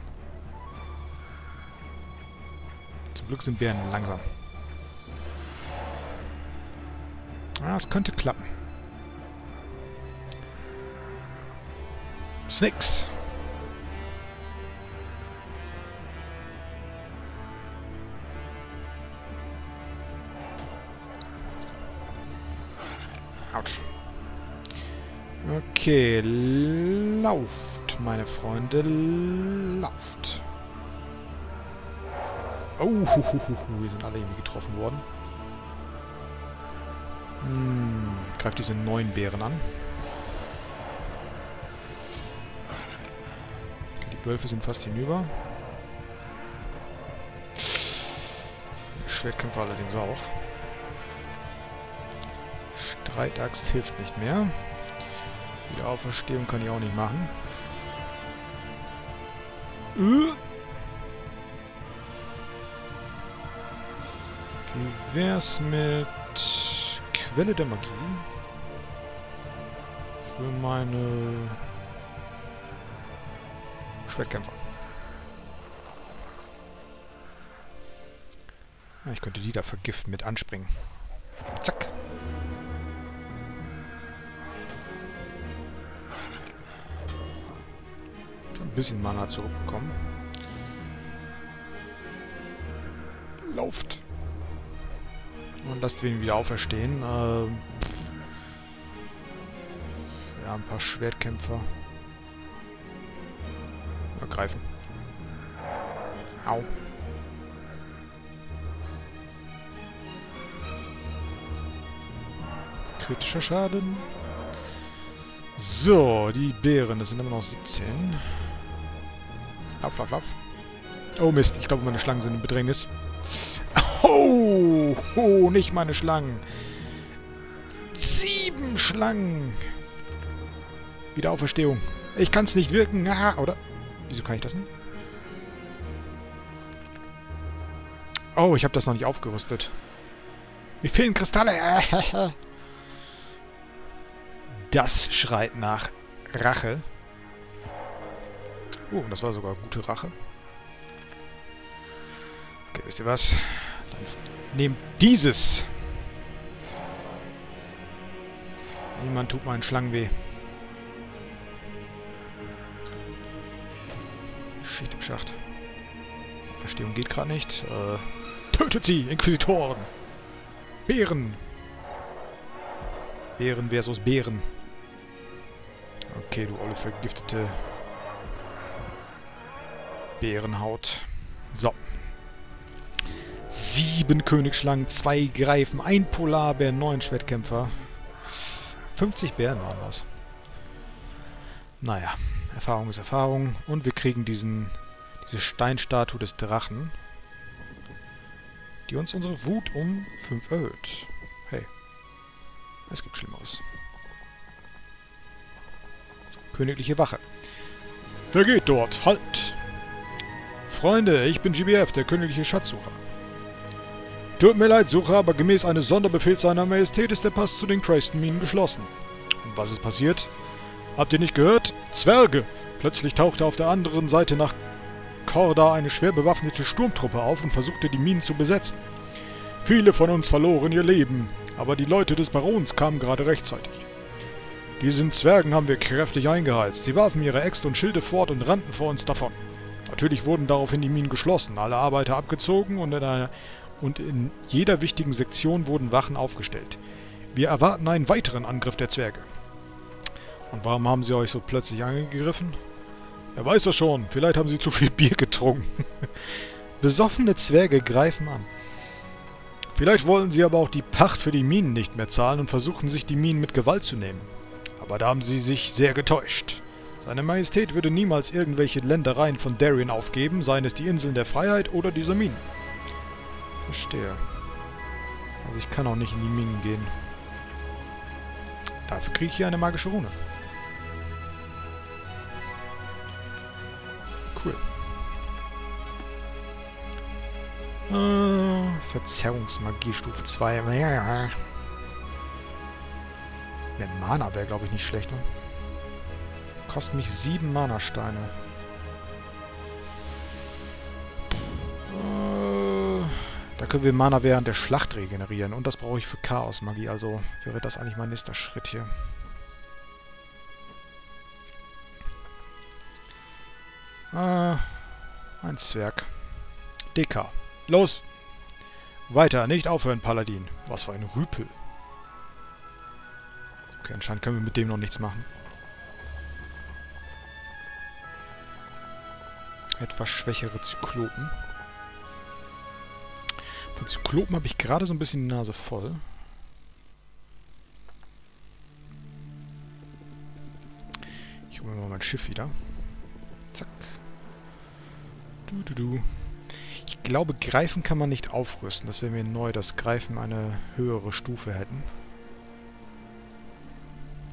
Zum Glück sind Bären langsam. Ah, es könnte klappen. Ist nix. Autsch. Okay, lauft, meine Freunde, lauft. Oh, wir sind alle irgendwie getroffen worden. Greift diese neuen Bären an. Okay, die Wölfe sind fast hinüber. Schwertkämpfer allerdings auch. Streitaxt hilft nicht mehr. Wiederauferstehung kann ich auch nicht machen. Wie wär's mit Welle der Magie für meine Schwertkämpfer. Ja, ich könnte die da vergiften mit anspringen. Zack. Ein bisschen Mana zurückbekommen. Lauft. Und lasst wir ihn wieder auferstehen. Ja, ein paar Schwertkämpfer. Ergreifen. Au. Kritischer Schaden. So, die Bären. Das sind immer noch 17. Lauf, lauf, lauf. Oh Mist, ich glaube meine Schlangen sind im Bedrängnis. Oh, oh, nicht meine Schlangen. 7 Schlangen. Wiederauferstehung. Ich kann es nicht wirken. Aha, oder? Wieso kann ich das nicht? Oh, ich habe das noch nicht aufgerüstet. Mir fehlen Kristalle. Das schreit nach Rache. Oh, das war sogar gute Rache. Okay, wisst ihr was? Nehmt dieses! Niemand tut meinen Schlangen weh. Schicht im Schacht. Verstehung geht gerade nicht. Tötet sie, Inquisitoren! Bären! Bären versus Bären. Okay, du olle vergiftete Bärenhaut. So. 7 Königsschlangen, 2 Greifen, 1 Polarbär, 9 Schwertkämpfer. 50 Bären waren das. Naja, Erfahrung ist Erfahrung. Und wir kriegen diese Steinstatue des Drachen, die uns unsere Wut um 5 erhöht. Hey, es gibt Schlimmeres. Königliche Wache. Vergeht dort, halt! Freunde, ich bin GBF, der königliche Schatzsucher. Tut mir leid, Sucher, aber gemäß eines Sonderbefehls seiner Majestät ist der Pass zu den Creston-Minen geschlossen. Und was ist passiert? Habt ihr nicht gehört? Zwerge! Plötzlich tauchte auf der anderen Seite nach Nachkorda eine schwer bewaffnete Sturmtruppe auf und versuchte, die Minen zu besetzen. Viele von uns verloren ihr Leben, aber die Leute des Barons kamen gerade rechtzeitig. Diesen Zwergen haben wir kräftig eingeheizt. Sie warfen ihre Äxte und Schilde fort und rannten vor uns davon. Natürlich wurden daraufhin die Minen geschlossen, alle Arbeiter abgezogen und in jeder wichtigen Sektion wurden Wachen aufgestellt. Wir erwarten einen weiteren Angriff der Zwerge. Und warum haben sie euch so plötzlich angegriffen? Wer weiß das schon, vielleicht haben sie zu viel Bier getrunken. Besoffene Zwerge greifen an. Vielleicht wollen sie aber auch die Pacht für die Minen nicht mehr zahlen und versuchen sich die Minen mit Gewalt zu nehmen. Aber da haben sie sich sehr getäuscht. Seine Majestät würde niemals irgendwelche Ländereien von Darién aufgeben, seien es die Inseln der Freiheit oder diese Minen. Verstehe. Also ich kann auch nicht in die Minen gehen. Dafür kriege ich hier eine magische Rune. Cool. Verzerrungsmagie Stufe 2. Mehr Mana wäre, glaube ich, nicht schlecht. Ne? Kostet mich 7 Mana-Steine. Da können wir Mana während der Schlacht regenerieren. Und das brauche ich für Chaos-Magie. Also wäre das eigentlich mein nächster Schritt hier. Ein Zwerg. DK. Los! Weiter, nicht aufhören, Paladin. Was für ein Rüpel. Okay, anscheinend können wir mit dem noch nichts machen. Etwas schwächere Zyklopen. Von Zyklopen habe ich gerade so ein bisschen die Nase voll. Ich hole mir mal mein Schiff wieder. Zack. Du. Ich glaube, Greifen kann man nicht aufrüsten. Das wäre mir neu, dass Greifen eine höhere Stufe hätten.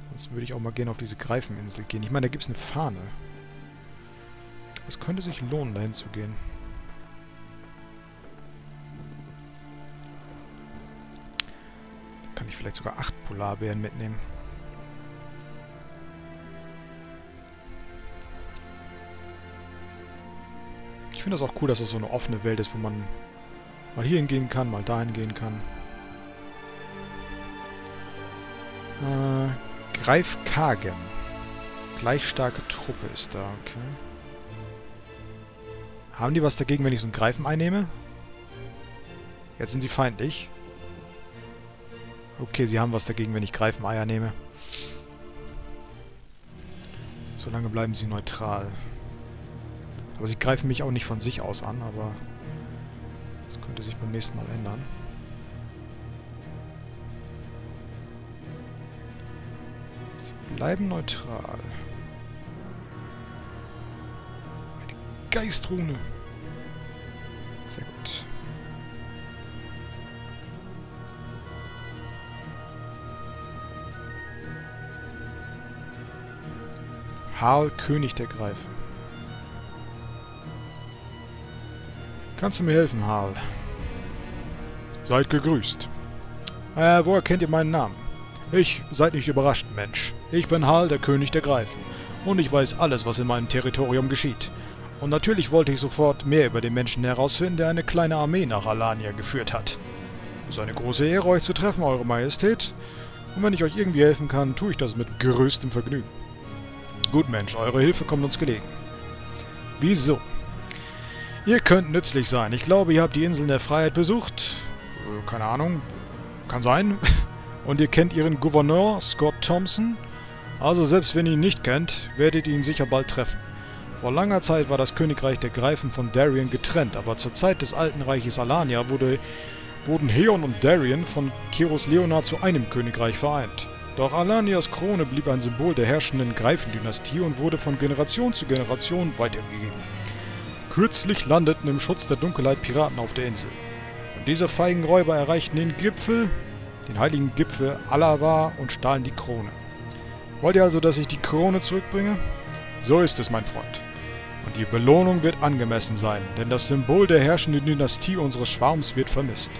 Sonst würde ich auch mal gerne auf diese Greifeninsel gehen. Ich meine, da gibt es eine Fahne. Es könnte sich lohnen, dahin zu gehen. Da kann ich vielleicht sogar 8 Polarbären mitnehmen. Ich finde das auch cool, dass das so eine offene Welt ist, wo man mal hierhin gehen kann, mal dahin gehen kann. Greifkagen. Gleich starke Truppe ist da, okay. Haben die was dagegen, wenn ich so einen Greifen einnehme? Jetzt sind sie feindlich. Okay, sie haben was dagegen, wenn ich Greifeneier nehme. Solange bleiben sie neutral. Aber sie greifen mich auch nicht von sich aus an, aber das könnte sich beim nächsten Mal ändern. Sie bleiben neutral. Eine Geistrune. Sehr gut. Harl, König der Greifen. Kannst du mir helfen, Harl? Seid gegrüßt. Woher kennt ihr meinen Namen? Seid nicht überrascht, Mensch. Ich bin Harl, der König der Greifen. Und ich weiß alles, was in meinem Territorium geschieht. Und natürlich wollte ich sofort mehr über den Menschen herausfinden, der eine kleine Armee nach Alania geführt hat. Es ist eine große Ehre, euch zu treffen, Eure Majestät. Und wenn ich euch irgendwie helfen kann, tue ich das mit größtem Vergnügen. Gut, Mensch, eure Hilfe kommt uns gelegen. Wieso? Ihr könnt nützlich sein. Ich glaube, ihr habt die Inseln der Freiheit besucht. Keine Ahnung. Kann sein. Und ihr kennt ihren Gouverneur, Scott Thompson. Also selbst wenn ihr ihn nicht kennt, werdet ihr ihn sicher bald treffen. Vor langer Zeit war das Königreich der Greifen von Darién getrennt, aber zur Zeit des alten Reiches Alania wurden Heon und Darién von Kiros Leonar zu einem Königreich vereint. Doch Alanias Krone blieb ein Symbol der herrschenden Greifendynastie und wurde von Generation zu Generation weitergegeben. Kürzlich landeten im Schutz der Dunkelheit Piraten auf der Insel. Und diese feigen Räuber erreichten den heiligen Gipfel Alava und stahlen die Krone. Wollt ihr also, dass ich die Krone zurückbringe? So ist es, mein Freund. Und die Belohnung wird angemessen sein, denn das Symbol der herrschenden Dynastie unseres Schwarms wird vermisst.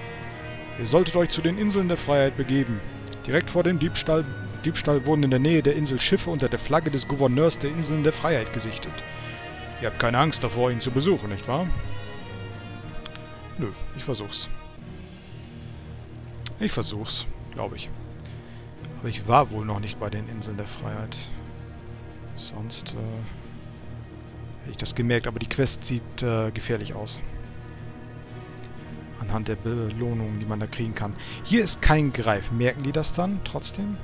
Ihr solltet euch zu den Inseln der Freiheit begeben. Direkt vor dem Diebstahl wurden in der Nähe der Insel Schiffe unter der Flagge des Gouverneurs der Inseln der Freiheit gesichtet. Ihr habt keine Angst davor, ihn zu besuchen, nicht wahr? Nö, ich versuch's. Ich versuch's, glaube ich. Aber ich war wohl noch nicht bei den Inseln der Freiheit. Sonst hätte ich das gemerkt, aber die Quest sieht gefährlich aus. Anhand der Belohnungen, die man da kriegen kann. Hier ist kein Greif. Merken die das dann trotzdem?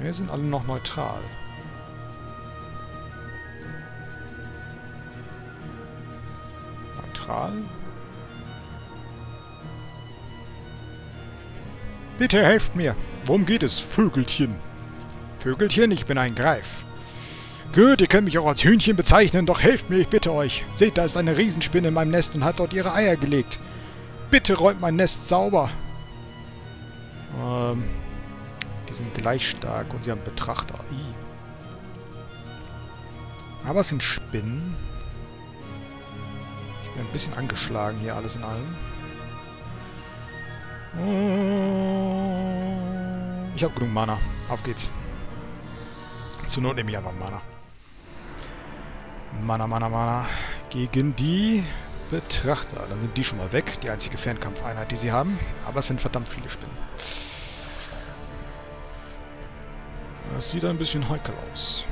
Wir sind alle noch neutral. Neutral? Bitte helft mir. Worum geht es, Vögelchen? Vögelchen, ich bin ein Greif. Gut, ihr könnt mich auch als Hühnchen bezeichnen, doch helft mir, ich bitte euch. Seht, da ist eine Riesenspinne in meinem Nest und hat dort ihre Eier gelegt. Bitte räumt mein Nest sauber. Die sind gleich stark und sie haben Betrachter. Aber es sind Spinnen. Ich bin ein bisschen angeschlagen hier, alles in allem. Ich habe genug Mana. Auf geht's. Zur Not nehme ich einfach Mana. Mana. Gegen die Betrachter. Dann sind die schon mal weg. Die einzige Fernkampfeinheit, die sie haben. Aber es sind verdammt viele Spinnen. Das sieht ein bisschen heikel aus.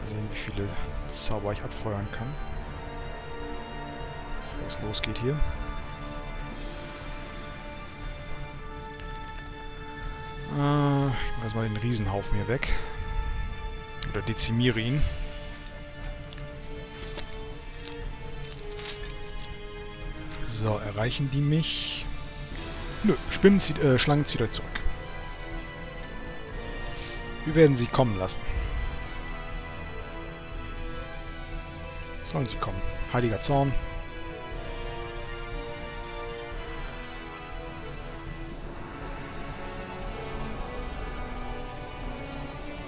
Mal sehen, wie viele Zauber ich abfeuern kann. Bevor es losgeht hier. Ich mache jetzt mal den Riesenhaufen hier weg. Oder dezimiere ihn. So, erreichen die mich? Nö, Schlangen zieht euch zurück. Wir werden sie kommen lassen. Sollen sie kommen. Heiliger Zorn.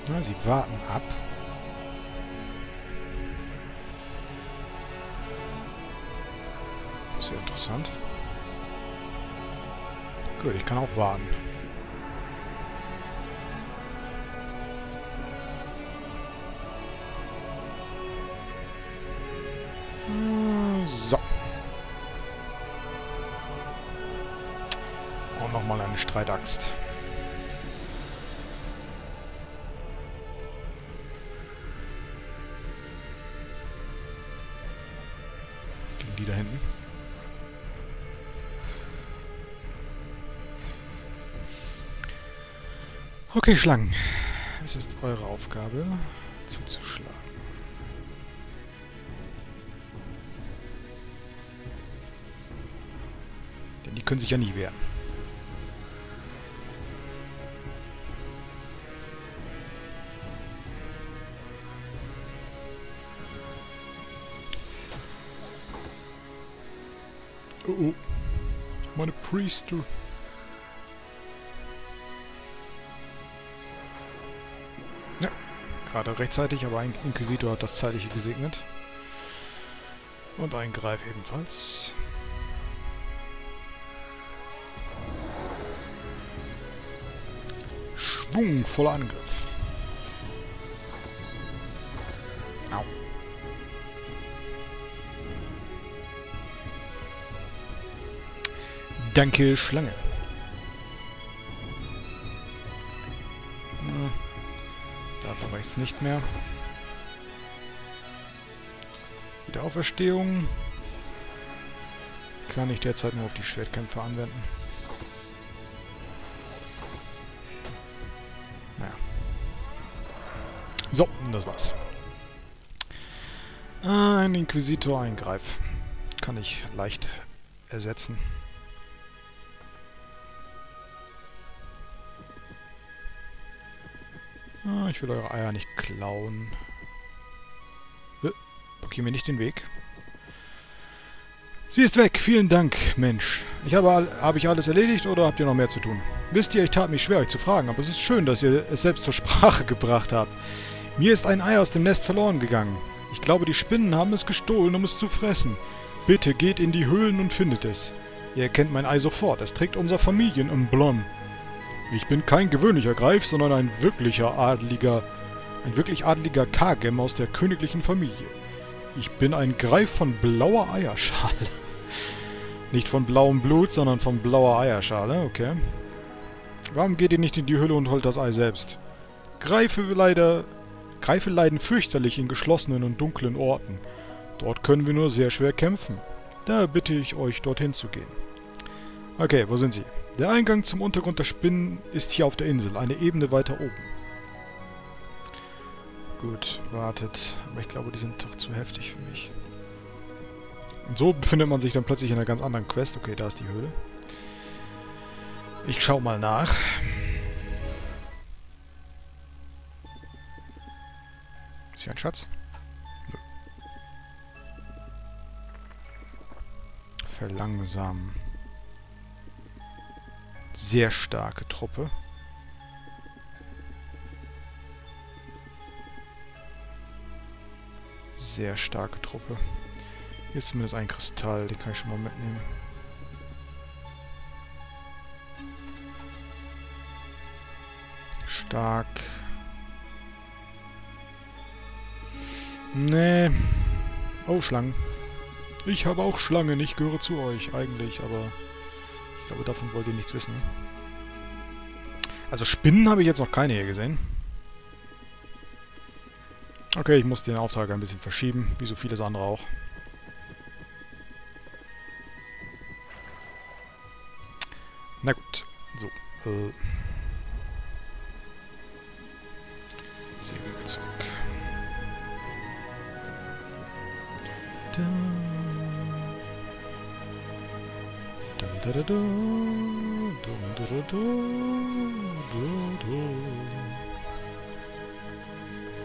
Na, sie warten ab. Sehr interessant. Gut, ich kann auch warten. So. Und nochmal eine Streitaxt. Gegen die da hinten. Okay, Schlangen. Es ist eure Aufgabe, zuzuschlagen. Denn die können sich ja nie wehren. Oh, oh. Meine Priester. Gerade rechtzeitig, aber ein Inquisitor hat das Zeitliche gesegnet. Und ein Greif ebenfalls. Schwungvoller Angriff. Au. Danke, Schlange. Jetzt nicht mehr. Wiederauferstehung kann ich derzeit nur auf die Schwertkämpfer anwenden. Naja. So, das war's. Ein Inquisitor, ein Greif. Kann ich leicht ersetzen. Ich will eure Eier nicht klauen. Blockieren wir nicht den Weg. Sie ist weg. Vielen Dank, Mensch. Habe ich alles erledigt oder habt ihr noch mehr zu tun? Wisst ihr, ich tat mich schwer, euch zu fragen, aber es ist schön, dass ihr es selbst zur Sprache gebracht habt. Mir ist ein Ei aus dem Nest verloren gegangen. Ich glaube, die Spinnen haben es gestohlen, um es zu fressen. Bitte geht in die Höhlen und findet es. Ihr erkennt mein Ei sofort. Es trägt unser Familienemblem. Ich bin kein gewöhnlicher Greif, sondern ein wirklich adliger Kagem aus der königlichen Familie. Ich bin ein Greif von blauer Eierschale. Nicht von blauem Blut, sondern von blauer Eierschale, okay. Warum geht ihr nicht in die Höhle und holt das Ei selbst? Greife leiden fürchterlich in geschlossenen und dunklen Orten. Dort können wir nur sehr schwer kämpfen. Da bitte ich euch, dorthin zu gehen. Okay, wo sind sie? Der Eingang zum Untergrund der Spinnen ist hier auf der Insel, eine Ebene weiter oben. Gut, wartet. Aber ich glaube, die sind doch zu heftig für mich. Und so befindet man sich dann plötzlich in einer ganz anderen Quest. Okay, da ist die Höhle. Ich schau mal nach. Ist hier ein Schatz? Nö. Verlangsamen. Sehr starke Truppe. Sehr starke Truppe. Hier ist zumindest ein Kristall, den kann ich schon mal mitnehmen. Stark. Nee. Oh, Schlangen. Ich habe auch Schlangen. Ich gehöre zu euch eigentlich, aber ich glaube, davon wollt ihr nichts wissen. Also Spinnen habe ich jetzt noch keine hier gesehen. Okay, ich muss den Auftrag ein bisschen verschieben, wie so vieles andere auch. Na gut, so. Segel zurück.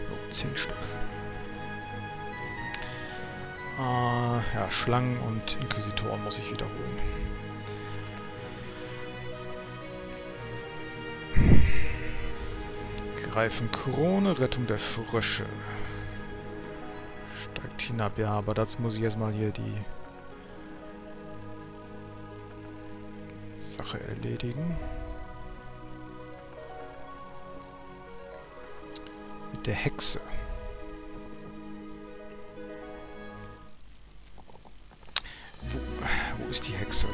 Oh, 10 Stück. Ja, Schlangen und Inquisitoren muss ich wiederholen. Greifenkrone, Rettung der Frösche. Steigt hinab, ja, aber dazu muss ich erstmal hier die Sache erledigen. Mit der Hexe. Wo ist die Hexe?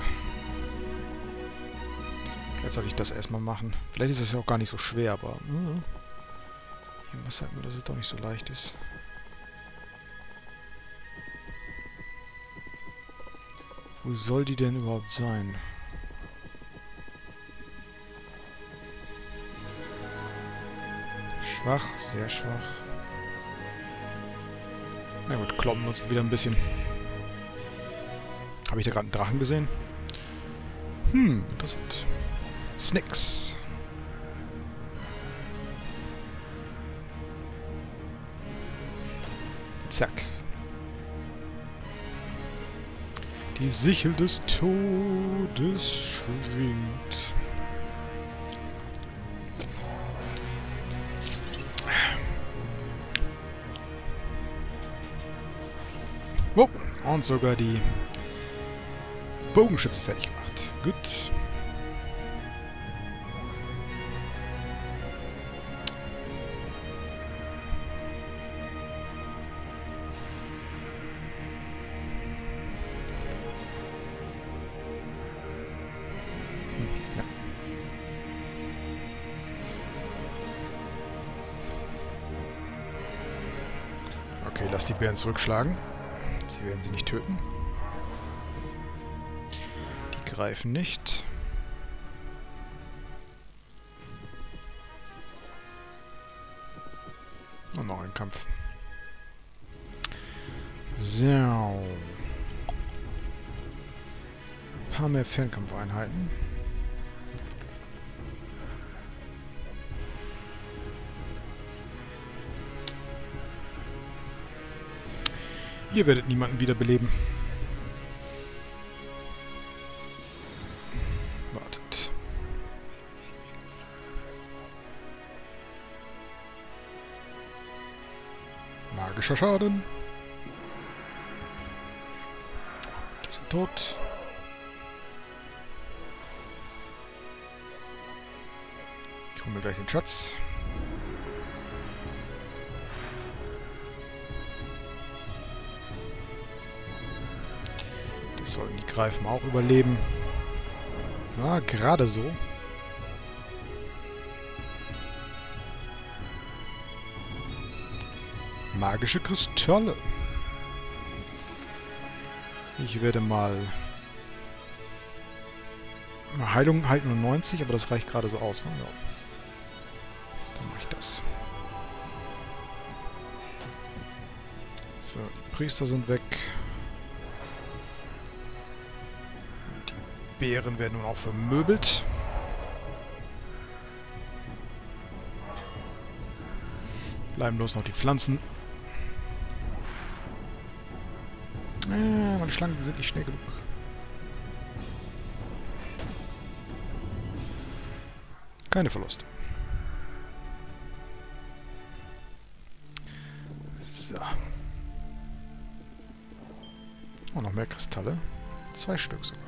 Jetzt soll ich das erstmal machen. Vielleicht ist es ja auch gar nicht so schwer, aber... Irgendwas sagt mir, dass es doch nicht so leicht ist. Wo soll die denn überhaupt sein? Schwach, sehr schwach. Na gut, kloppen wir uns wieder ein bisschen. Habe ich da gerade einen Drachen gesehen? Hm, interessant. Snicks. Zack. Die Sichel des Todes schwingt. Oh, und sogar die Bogenschützen fertig gemacht. Gut. Okay, lass die Bären zurückschlagen. Sie werden sie nicht töten. Die greifen nicht. Und noch ein Kampf. So. Ein paar mehr Fernkampfeinheiten. Ihr werdet niemanden wiederbeleben. Wartet. Magischer Schaden. Die sind tot. Ich hole mir gleich den Schatz. Sollten die Greifen auch überleben. Ah, gerade so. Magische Kristalle. Ich werde mal... Heilung halt nur 90, aber das reicht gerade so aus. Dann mache ich das. Priester sind weg. Die Bären werden nun auch vermöbelt. Bleiben bloß noch die Pflanzen. Meine Schlangen sind nicht schnell genug. Keine Verluste. So. Oh, noch mehr Kristalle. 2 Stück sogar.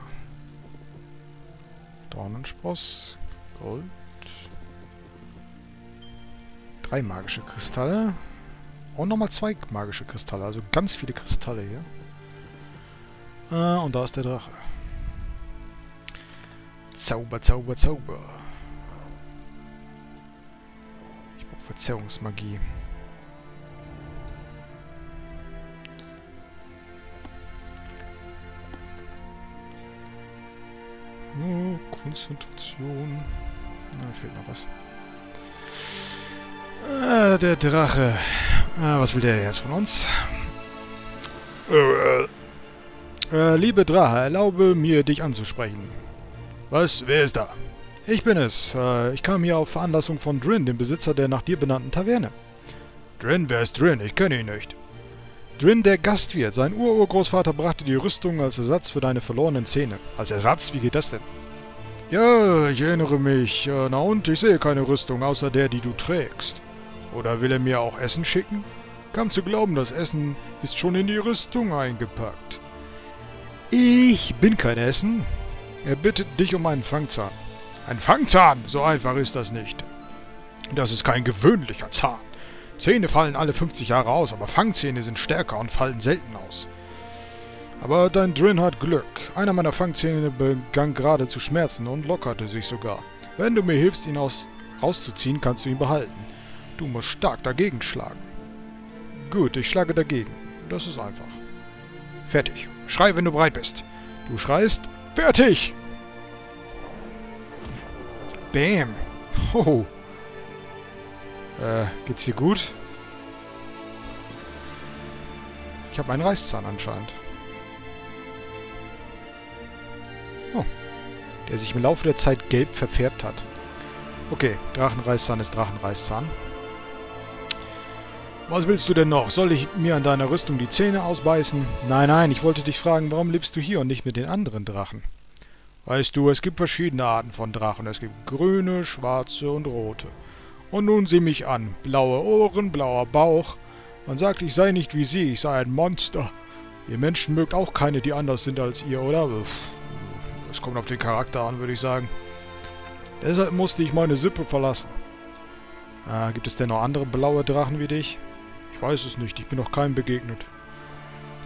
Dornenspross. Gold. 3 magische Kristalle. Und nochmal 2 magische Kristalle. Also ganz viele Kristalle hier. Und da ist der Drache. Zauber, Zauber, Zauber. Ich brauche Verzerrungsmagie. Oh, Konzentration. Da fehlt noch was. Der Drache. Was will der jetzt von uns? Liebe Drache, erlaube mir, dich anzusprechen. Was? Wer ist da? Ich bin es. Ich kam hier auf Veranlassung von Drin, dem Besitzer der nach dir benannten Taverne. Drin? Wer ist Drin? Ich kenne ihn nicht. Drin, der Gastwirt. Sein Urgroßvater brachte die Rüstung als Ersatz für deine verlorenen Zähne. Als Ersatz? Wie geht das denn? Ja, ich erinnere mich. Na und? Ich sehe keine Rüstung, außer der, die du trägst. Oder will er mir auch Essen schicken? Kaum zu glauben, das Essen ist schon in die Rüstung eingepackt. Ich bin kein Essen. Er bittet dich um einen Fangzahn. Ein Fangzahn? So einfach ist das nicht. Das ist kein gewöhnlicher Zahn. Zähne fallen alle 50 Jahre aus, aber Fangzähne sind stärker und fallen selten aus. Aber dein Drin hat Glück. Einer meiner Fangzähne begann gerade zu schmerzen und lockerte sich sogar. Wenn du mir hilfst, ihn rauszuziehen, kannst du ihn behalten. Du musst stark dagegen schlagen. Gut, ich schlage dagegen. Das ist einfach. Fertig. Schrei, wenn du bereit bist. Du schreist. Fertig! Bam! Hoho! Geht's dir gut? Ich habe einen Reißzahn anscheinend. Oh. Der sich im Laufe der Zeit gelb verfärbt hat. Okay, Drachenreißzahn ist Drachenreißzahn. Was willst du denn noch? Soll ich mir an deiner Rüstung die Zähne ausbeißen? Nein, nein, ich wollte dich fragen, warum lebst du hier und nicht mit den anderen Drachen? Weißt du, es gibt verschiedene Arten von Drachen. Es gibt grüne, schwarze und rote. Und nun sieh mich an. Blaue Ohren, blauer Bauch. Man sagt, ich sei nicht wie sie, ich sei ein Monster. Ihr Menschen mögt auch keine, die anders sind als ihr, oder? Das kommt auf den Charakter an, würde ich sagen. Deshalb musste ich meine Sippe verlassen. Gibt es denn noch andere blaue Drachen wie dich? Ich weiß es nicht, ich bin noch keinem begegnet.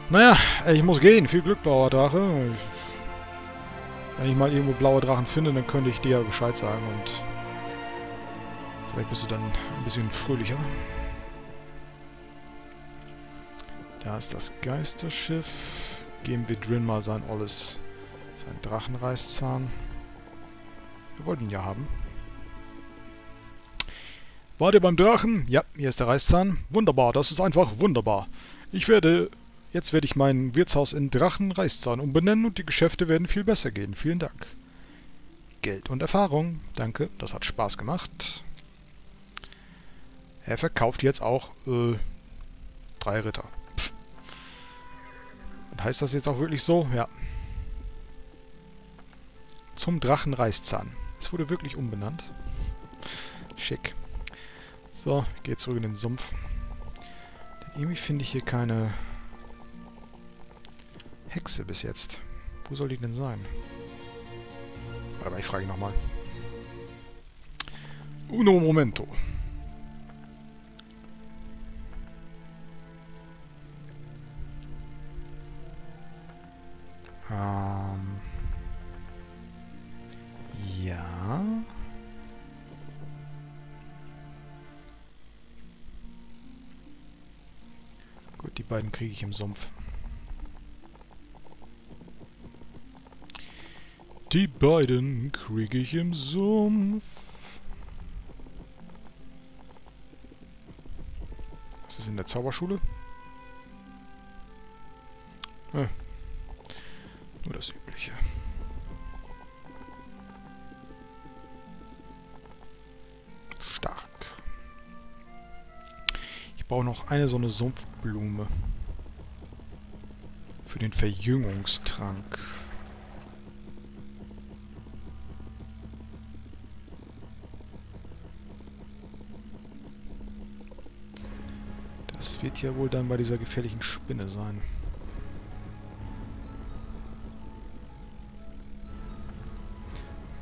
Naja, ich muss gehen. Viel Glück, blauer Drache. Wenn ich mal irgendwo blaue Drachen finde, dann könnte ich dir ja Bescheid sagen und vielleicht bist du dann ein bisschen fröhlicher. Da ist das Geisterschiff. Geben wir Drin mal sein Olles, sein Drachenreißzahn. Wir wollten ihn ja haben. Wart ihr beim Drachen? Ja, hier ist der Reißzahn. Wunderbar, das ist einfach wunderbar. Jetzt werde ich mein Wirtshaus in Drachenreißzahn umbenennen und die Geschäfte werden viel besser gehen. Vielen Dank. Geld und Erfahrung. Danke, das hat Spaß gemacht. Er verkauft jetzt auch 3 Ritter. Pff. Und heißt das jetzt auch wirklich so? Ja. Zum Drachenreißzahn. Es wurde wirklich umbenannt. Schick. So, ich gehe zurück in den Sumpf. Denn irgendwie finde ich hier keine Hexe bis jetzt. Wo soll die denn sein? Aber ich frage nochmal. Uno momento. Ja. Gut, die beiden kriege ich im Sumpf. Die beiden kriege ich im Sumpf. Was ist in der Zauberschule? Nur das Übliche. Stark. Ich brauche noch eine so eine Sumpfblume. Für den Verjüngungstrank. Das wird ja wohl dann bei dieser gefährlichen Spinne sein.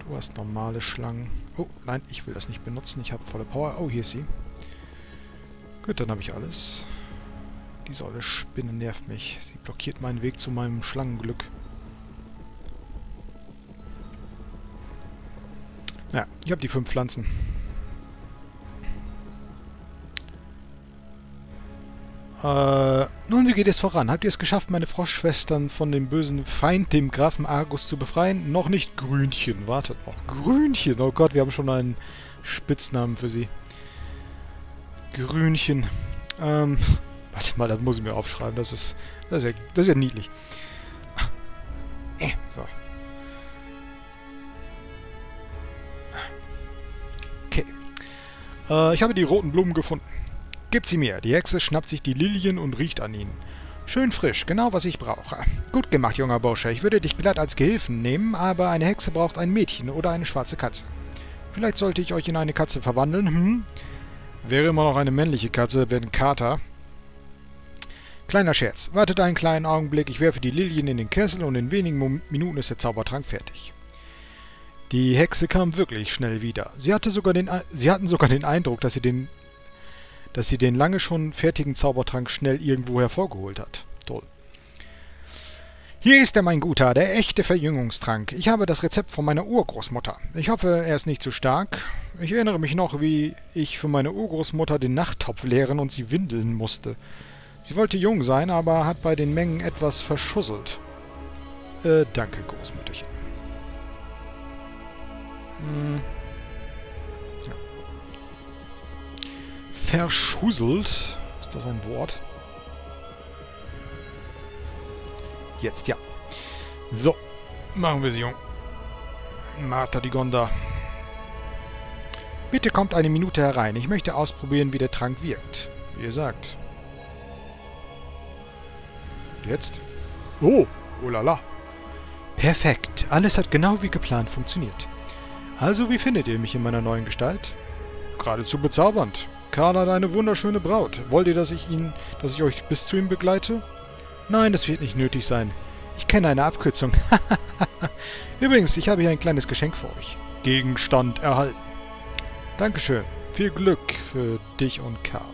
Du hast normale Schlangen. Oh, nein, ich will das nicht benutzen. Ich habe volle Power. Oh, hier ist sie. Gut, dann habe ich alles. Diese olle Spinne nervt mich. Sie blockiert meinen Weg zu meinem Schlangenglück. Ja, ich habe die 5 Pflanzen. Nun, wie geht es voran? Habt ihr es geschafft, meine Froschschwestern von dem bösen Feind, dem Grafen Argus, zu befreien? Noch nicht Grünchen. Wartet noch. Grünchen. Oh Gott, wir haben schon einen Spitznamen für sie. Grünchen. Warte mal, das muss ich mir aufschreiben. Das ist ja niedlich. So. Okay. Ich habe die roten Blumen gefunden. Gib sie mir. Die Hexe schnappt sich die Lilien und riecht an ihnen. Schön frisch, genau was ich brauche. Gut gemacht, junger Bursche. Ich würde dich glatt als Gehilfen nehmen, aber eine Hexe braucht ein Mädchen oder eine schwarze Katze. Vielleicht sollte ich euch in eine Katze verwandeln, Wäre immer noch eine männliche Katze, wenn Kater. Kleiner Scherz. Wartet einen kleinen Augenblick, ich werfe die Lilien in den Kessel und in wenigen Minuten ist der Zaubertrank fertig. Die Hexe kam wirklich schnell wieder. Sie hatten sogar den Eindruck, dass sie den lange schon fertigen Zaubertrank schnell irgendwo hervorgeholt hat. Toll. Hier ist er, mein Guter, der echte Verjüngungstrank. Ich habe das Rezept von meiner Urgroßmutter. Ich hoffe, er ist nicht zu stark. Ich erinnere mich noch, wie ich für meine Urgroßmutter den Nachttopf leeren und sie windeln musste. Sie wollte jung sein, aber hat bei den Mengen etwas verschusselt. Danke, Großmütterchen. Verschusselt. Ist das ein Wort? Jetzt, ja. So. Machen wir sie jung. Marta Di Gonda. Bitte kommt eine Minute herein. Ich möchte ausprobieren, wie der Trank wirkt. Wie ihr sagt. Jetzt. Oh. Oh la la. Perfekt. Alles hat genau wie geplant funktioniert. Also, wie findet ihr mich in meiner neuen Gestalt? Geradezu bezaubernd. Karl hat eine wunderschöne Braut. Wollt ihr, dass ich euch bis zu ihm begleite? Nein, das wird nicht nötig sein. Ich kenne eine Abkürzung. Übrigens, ich habe hier ein kleines Geschenk für euch. Gegenstand erhalten. Dankeschön. Viel Glück für dich und Karl.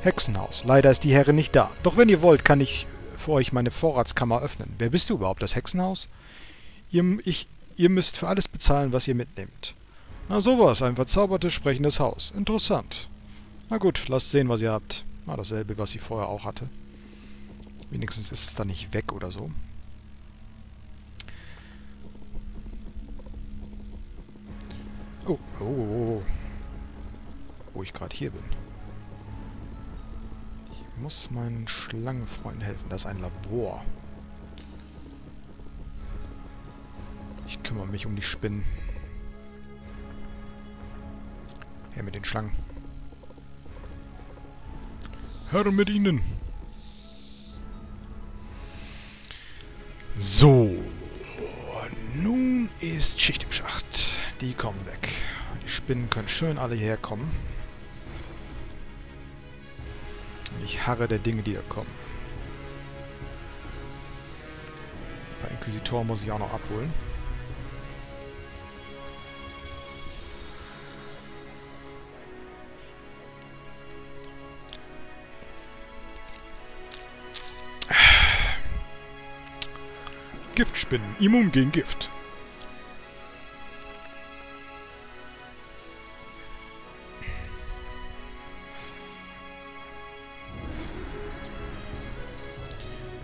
Hexenhaus. Leider ist die Herrin nicht da. Doch wenn ihr wollt, kann ich für euch meine Vorratskammer öffnen. Wer bist du überhaupt, das Hexenhaus? Ihr müsst für alles bezahlen, was ihr mitnehmt. Na sowas, ein verzaubertes, sprechendes Haus. Interessant. Na gut, lasst sehen, was ihr habt. Na, dasselbe, was ich vorher auch hatte. Wenigstens ist es dann nicht weg oder so. Oh, oh, oh, oh. Wo ich gerade hier bin. Ich muss meinen Schlangenfreunden helfen. Das ist ein Labor. Ich kümmere mich um die Spinnen. Her mit den Schlangen. Her mit ihnen. So. Nun ist Schicht im Schacht. Die kommen weg. Die Spinnen können schön alle hierher kommen. Und ich harre der Dinge, die hier kommen. Bei Inquisitor muss ich auch noch abholen. Giftspinnen. Immun gegen Gift.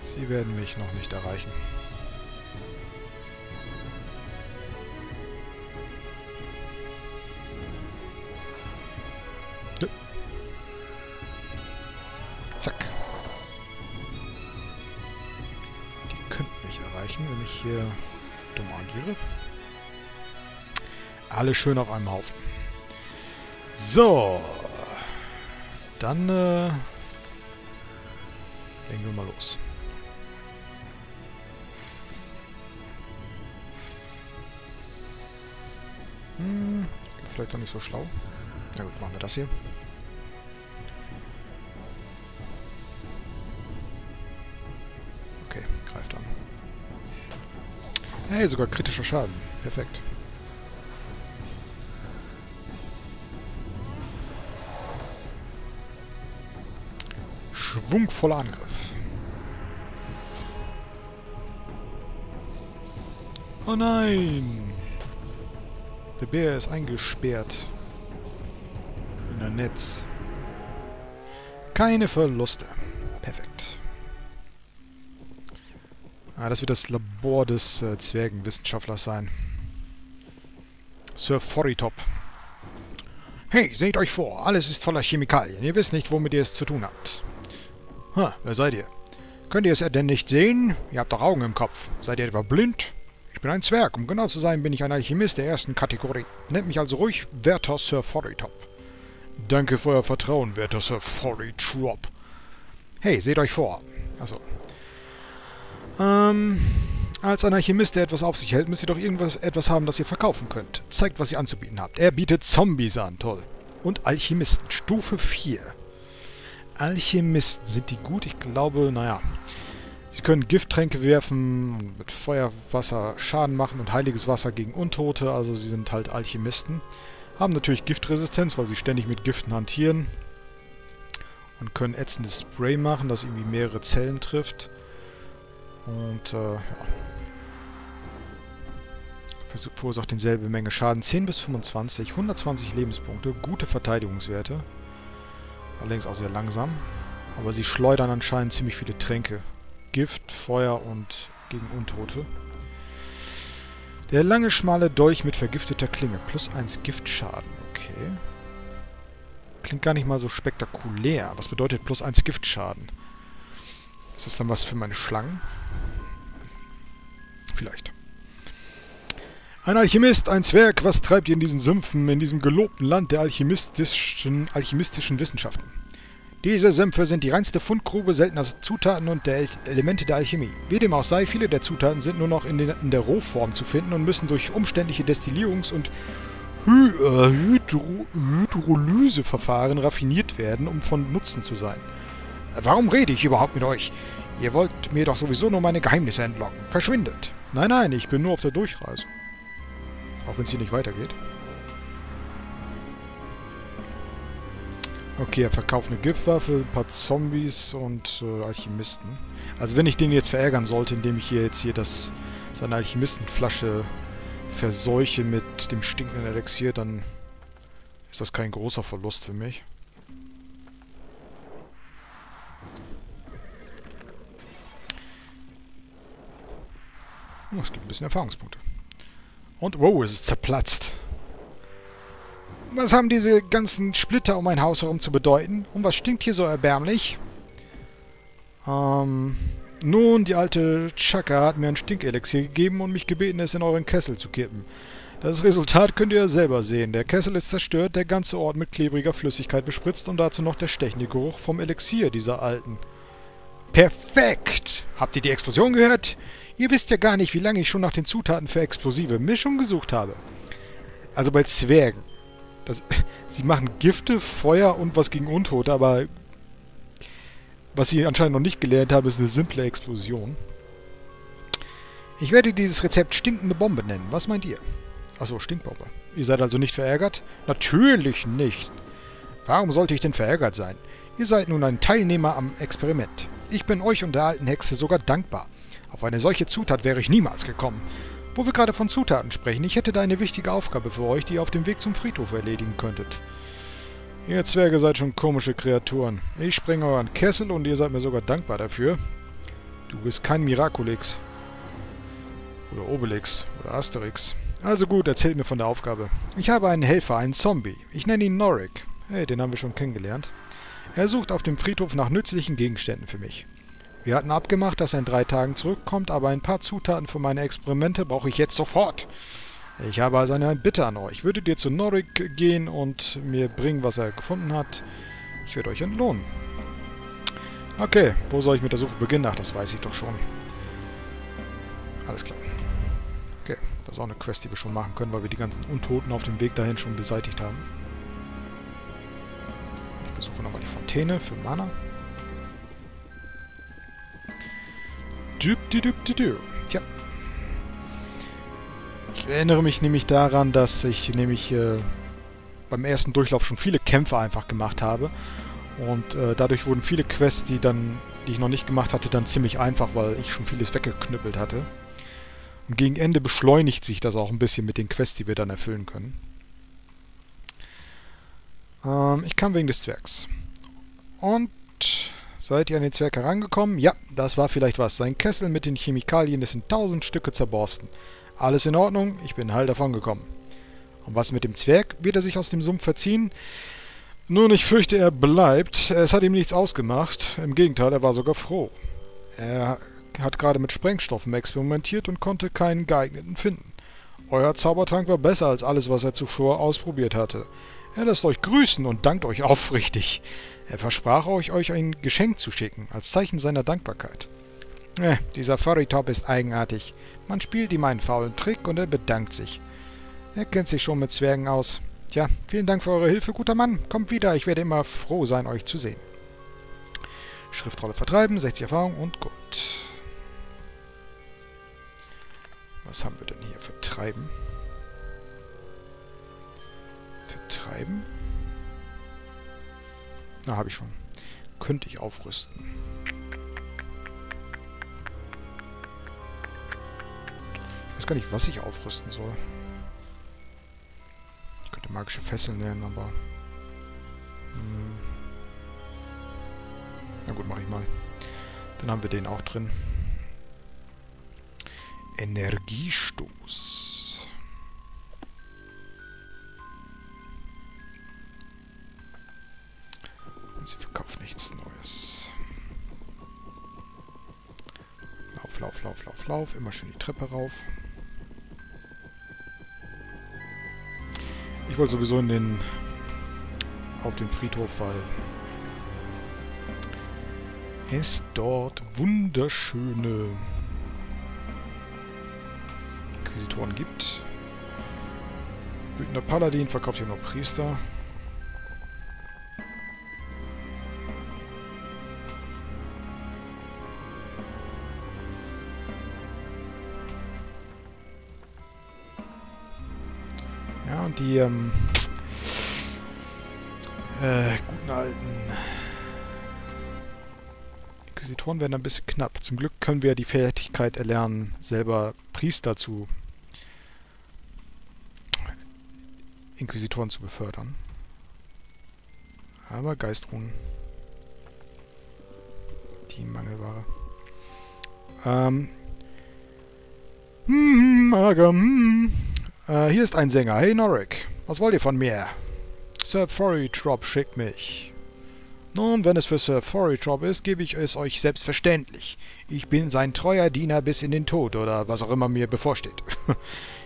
Sie werden mich noch nicht erreichen. Zack. erreichen, wenn ich hier dumm agiere. Alle schön auf einem Haufen. So. Dann legen wir mal los. Vielleicht doch nicht so schlau. Na gut, machen wir das hier. Okay, greift an. Hey, sogar kritischer Schaden. Perfekt. Schwungvoller Angriff. Oh nein! Der Bär ist eingesperrt. In ein Netz. Keine Verluste. Perfekt. Ah, das wird das Labor des Zwergenwissenschaftlers sein. Sir Foritop. Hey, seht euch vor. Alles ist voller Chemikalien. Ihr wisst nicht, womit ihr es zu tun habt. Ha, wer seid ihr? Könnt ihr es denn nicht sehen? Ihr habt doch Augen im Kopf. Seid ihr etwa blind? Ich bin ein Zwerg. Um genau zu sein, bin ich ein Alchemist der ersten Kategorie. Nennt mich also ruhig werter Sir Foritop. Danke für euer Vertrauen, werter Sir Foritop. Hey, seht euch vor. Achso. Als ein Alchemist, der etwas auf sich hält, müsst ihr doch etwas haben, das ihr verkaufen könnt. Zeigt, was ihr anzubieten habt. Er bietet Zombies an. Toll. Und Alchemisten. Stufe 4. Alchemisten. Sind die gut? Ich glaube, naja. Sie können Gifttränke werfen, mit Feuerwasser Schaden machen und heiliges Wasser gegen Untote. Also sie sind halt Alchemisten. Haben natürlich Giftresistenz, weil sie ständig mit Giften hantieren. Und können ätzendes Spray machen, das irgendwie mehrere Zellen trifft. Und, ja. Verursacht dieselbe Menge Schaden. 10 bis 25, 120 Lebenspunkte. Gute Verteidigungswerte. Allerdings auch sehr langsam. Aber sie schleudern anscheinend ziemlich viele Tränke. Gift, Feuer und gegen Untote. Der lange, schmale Dolch mit vergifteter Klinge. Plus 1 Giftschaden. Okay. Klingt gar nicht mal so spektakulär. Was bedeutet plus 1 Giftschaden? Ist das dann was für meine Schlangen? Vielleicht. Ein Alchemist, ein Zwerg. Was treibt ihr in diesen Sümpfen, in diesem gelobten Land der alchemistischen Wissenschaften? Diese Sümpfe sind die reinste Fundgrube seltener Zutaten und der Elemente der Alchemie. Wie dem auch sei, viele der Zutaten sind nur noch in der Rohform zu finden und müssen durch umständliche Destillierungs- und Hydrolyseverfahren raffiniert werden, um von Nutzen zu sein. Warum rede ich überhaupt mit euch? Ihr wollt mir doch sowieso nur meine Geheimnisse entlocken. Verschwindet! Nein, nein, ich bin nur auf der Durchreise. Auch wenn es hier nicht weitergeht. Okay, er verkauft eine Giftwaffe, ein paar Zombies und Alchemisten. Also wenn ich den jetzt verärgern sollte, indem ich hier jetzt seine Alchemistenflasche verseuche mit dem stinkenden Elixier, dann ist das kein großer Verlust für mich. Oh, es gibt ein bisschen Erfahrungspunkte. Und wow, es ist zerplatzt. Was haben diese ganzen Splitter um mein Haus herum zu bedeuten? Und was stinkt hier so erbärmlich? Nun, die alte Chaka hat mir ein Stinkelixier gegeben und mich gebeten, es in euren Kessel zu kippen. Das Resultat könnt ihr ja selber sehen. Der Kessel ist zerstört, der ganze Ort mit klebriger Flüssigkeit bespritzt und dazu noch der stechende Geruch vom Elixier dieser alten. Perfekt! Habt ihr die Explosion gehört? Ihr wisst ja gar nicht, wie lange ich schon nach den Zutaten für explosive Mischung gesucht habe. Also bei Zwergen. Sie machen Gifte, Feuer und was gegen Untote, aber was sie anscheinend noch nicht gelernt haben, ist eine simple Explosion. Ich werde dieses Rezept stinkende Bombe nennen. Was meint ihr? Achso, Stinkbombe. Ihr seid also nicht verärgert? Natürlich nicht. Warum sollte ich denn verärgert sein? Ihr seid nun ein Teilnehmer am Experiment. Ich bin euch und der alten Hexe sogar dankbar. Auf eine solche Zutat wäre ich niemals gekommen. Wo wir gerade von Zutaten sprechen, ich hätte da eine wichtige Aufgabe für euch, die ihr auf dem Weg zum Friedhof erledigen könntet. Ihr Zwerge seid schon komische Kreaturen. Ich sprenge euren Kessel und ihr seid mir sogar dankbar dafür. Du bist kein Miraculix. Oder Obelix. Oder Asterix. Also gut, erzählt mir von der Aufgabe. Ich habe einen Helfer, einen Zombie. Ich nenne ihn Norik. Hey, den haben wir schon kennengelernt. Er sucht auf dem Friedhof nach nützlichen Gegenständen für mich. Wir hatten abgemacht, dass er in 3 Tagen zurückkommt, aber ein paar Zutaten für meine Experimente brauche ich jetzt sofort. Ich habe also eine Bitte an euch. Würdet ihr zu Norik gehen und mir bringen, was er gefunden hat? Ich werde euch entlohnen. Okay, wo soll ich mit der Suche beginnen? Ach, das weiß ich doch schon. Alles klar. Okay, das ist auch eine Quest, die wir schon machen können, weil wir die ganzen Untoten auf dem Weg dahin schon beseitigt haben. Ich besuche nochmal die Fontäne für Mana. Tja. Ich erinnere mich nämlich daran, dass ich nämlich beim ersten Durchlauf schon viele Kämpfe einfach gemacht habe. Und dadurch wurden viele Quests, die ich noch nicht gemacht hatte, dann ziemlich einfach, weil ich schon vieles weggeknüppelt hatte. Und gegen Ende beschleunigt sich das auch ein bisschen mit den Quests, die wir dann erfüllen können. Ich kam wegen des Zwergs. Und seid ihr an den Zwerg herangekommen? Ja, das war vielleicht was. Sein Kessel mit den Chemikalien ist in 1000 Stücke zerborsten. Alles in Ordnung, ich bin heil davon gekommen. Und was mit dem Zwerg? Wird er sich aus dem Sumpf verziehen? Nun, ich fürchte, er bleibt. Es hat ihm nichts ausgemacht. Im Gegenteil, er war sogar froh. Er hat gerade mit Sprengstoffen experimentiert und konnte keinen geeigneten finden. Euer Zaubertrank war besser als alles, was er zuvor ausprobiert hatte. Er lässt euch grüßen und dankt euch aufrichtig. Er versprach euch ein Geschenk zu schicken, als Zeichen seiner Dankbarkeit. Dieser Foritop ist eigenartig. Man spielt ihm einen faulen Trick und er bedankt sich. Er kennt sich schon mit Zwergen aus. Tja, vielen Dank für eure Hilfe, guter Mann. Kommt wieder, ich werde immer froh sein, euch zu sehen. Schriftrolle vertreiben, 60 Erfahrung und Gold. Was haben wir denn hier? Vertreiben. Vertreiben? Na, habe ich schon. Könnte ich aufrüsten. Ich weiß gar nicht, was ich aufrüsten soll. Ich könnte magische Fesseln lernen, aber... Na gut, mache ich mal. Dann haben wir den auch drin. Energiestoß. Und sie verkauft nichts Neues. Lauf. Immer schön die Treppe rauf. Ich wollte sowieso auf den Friedhof, weil es dort wunderschöne Inquisitoren gibt. Wütender Paladin verkauft hier noch Priester. Ja, und die guten alten Inquisitoren werden ein bisschen knapp. Zum Glück können wir die Fertigkeit erlernen, selber Priester zu Inquisitoren zu befördern. Aber Geistruhen. Die Mangelware. Hier ist ein Sänger. Hey Norik, was wollt ihr von mir? Sir Foritop schickt mich. Nun, wenn es für Sir Foritop ist, gebe ich es euch selbstverständlich. Ich bin sein treuer Diener bis in den Tod oder was auch immer mir bevorsteht.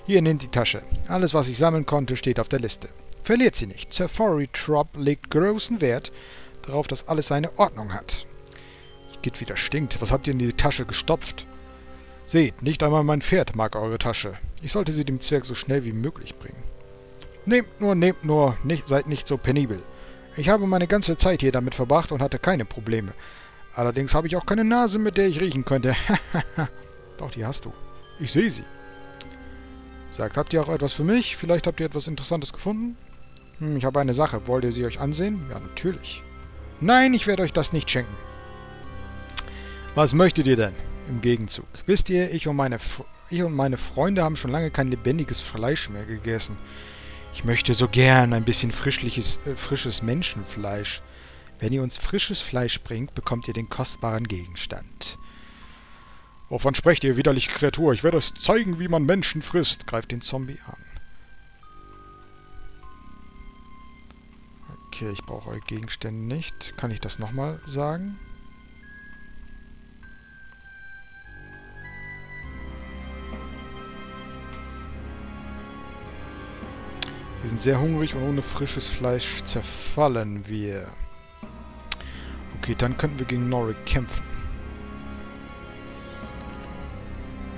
Hier, nehmt die Tasche. Alles, was ich sammeln konnte, steht auf der Liste. Verliert sie nicht. Sir Foritop legt großen Wert darauf, dass alles seine Ordnung hat. Geht wieder stinkt. Was habt ihr in die Tasche gestopft? Seht, nicht einmal mein Pferd mag eure Tasche. Ich sollte sie dem Zwerg so schnell wie möglich bringen. Nehmt nur, seid nicht so penibel. Ich habe meine ganze Zeit hier damit verbracht und hatte keine Probleme. Allerdings habe ich auch keine Nase, mit der ich riechen könnte. Doch, die hast du. Ich sehe sie. Sagt, habt ihr auch etwas für mich? Vielleicht habt ihr etwas Interessantes gefunden? Ich habe eine Sache. Wollt ihr sie euch ansehen? Ja, natürlich. Nein, ich werde euch das nicht schenken. Was möchtet ihr denn im Gegenzug? Wisst ihr, ich und meine Freunde haben schon lange kein lebendiges Fleisch mehr gegessen. Ich möchte so gern ein bisschen frisches Menschenfleisch. Wenn ihr uns frisches Fleisch bringt, bekommt ihr den kostbaren Gegenstand. Wovon sprecht ihr, widerliche Kreatur? Ich werde euch zeigen, wie man Menschen frisst. Greift den Zombie an. Okay, ich brauche eure Gegenstände nicht. Kann ich das nochmal sagen? Wir sind sehr hungrig und ohne frisches Fleisch zerfallen wir. Okay, dann könnten wir gegen Norik kämpfen.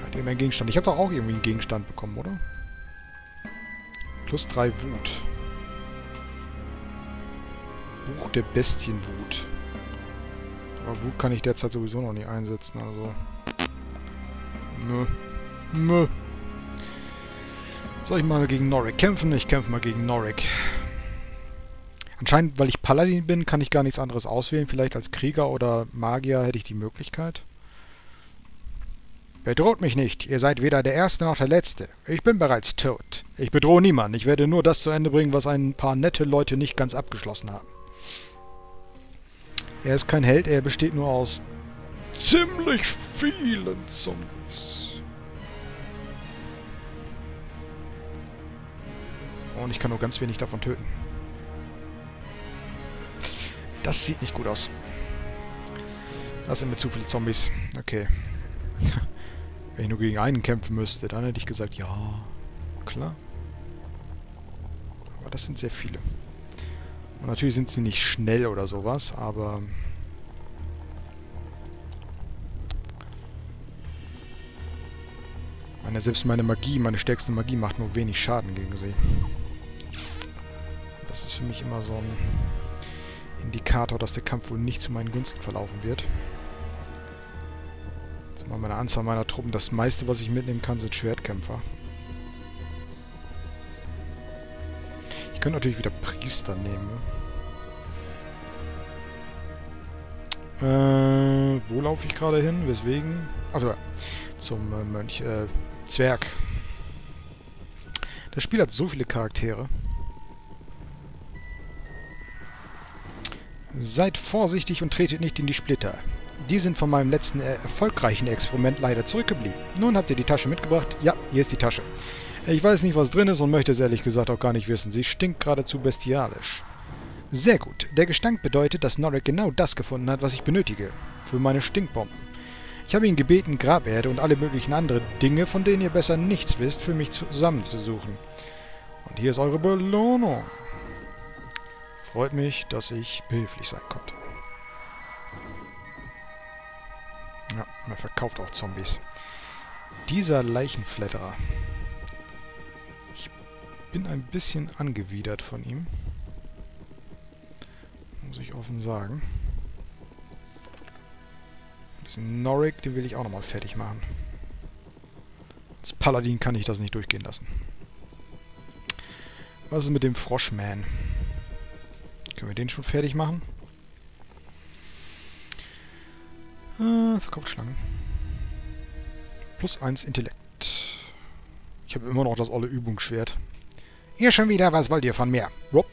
Hat er einen Gegenstand? Ich habe doch auch irgendwie einen Gegenstand bekommen, oder? Plus 3 Wut. Buch der Bestienwut. Aber Wut kann ich derzeit sowieso noch nicht einsetzen, also... Nö. Nö. Soll ich mal gegen Norik kämpfen? Ich kämpfe mal gegen Norik. Anscheinend, weil ich Paladin bin, kann ich gar nichts anderes auswählen. Vielleicht als Krieger oder Magier hätte ich die Möglichkeit. Bedroht mich nicht. Ihr seid weder der Erste noch der Letzte. Ich bin bereits tot. Ich bedrohe niemanden. Ich werde nur das zu Ende bringen, was ein paar nette Leute nicht ganz abgeschlossen haben. Er ist kein Held. Er besteht nur aus ziemlich vielen Zombies. Und ich kann nur ganz wenig davon töten. Das sieht nicht gut aus. Das sind mir zu viele Zombies. Okay. Wenn ich nur gegen einen kämpfen müsste, dann hätte ich gesagt, ja, klar. Aber das sind sehr viele. Und natürlich sind sie nicht schnell oder sowas, aber... Selbst meine Magie, meine stärkste Magie macht nur wenig Schaden gegen sie. Das ist für mich immer so ein Indikator, dass der Kampf wohl nicht zu meinen Gunsten verlaufen wird. Jetzt mal meine Anzahl meiner Truppen. Das meiste, was ich mitnehmen kann, sind Schwertkämpfer. Ich könnte natürlich wieder Priester nehmen. Wo laufe ich gerade hin? Weswegen? Achso, ja. Zum Mönch. Zwerg. Das Spiel hat so viele Charaktere. Seid vorsichtig und tretet nicht in die Splitter. Die sind von meinem letzten erfolgreichen Experiment leider zurückgeblieben. Nun habt ihr die Tasche mitgebracht. Ja, hier ist die Tasche. Ich weiß nicht, was drin ist und möchte es ehrlich gesagt auch gar nicht wissen. Sie stinkt geradezu bestialisch. Sehr gut. Der Gestank bedeutet, dass Norik genau das gefunden hat, was ich benötige. Für meine Stinkbomben. Ich habe ihn gebeten, Graberde und alle möglichen anderen Dinge, von denen ihr besser nichts wisst, für mich zusammenzusuchen. Und hier ist eure Belohnung. Freut mich, dass ich behilflich sein konnte. Ja, man verkauft auch Zombies. Dieser Leichenflatterer. Ich bin ein bisschen angewidert von ihm. Muss ich offen sagen. Diesen Norik, den will ich auch nochmal fertig machen. Als Paladin kann ich das nicht durchgehen lassen. Was ist mit dem Froschman? Können wir den schon fertig machen? Verkauft Schlangen. Plus 1 Intellekt. Ich habe immer noch das olle Übungsschwert. Ihr schon wieder, was wollt ihr von mir? Rob.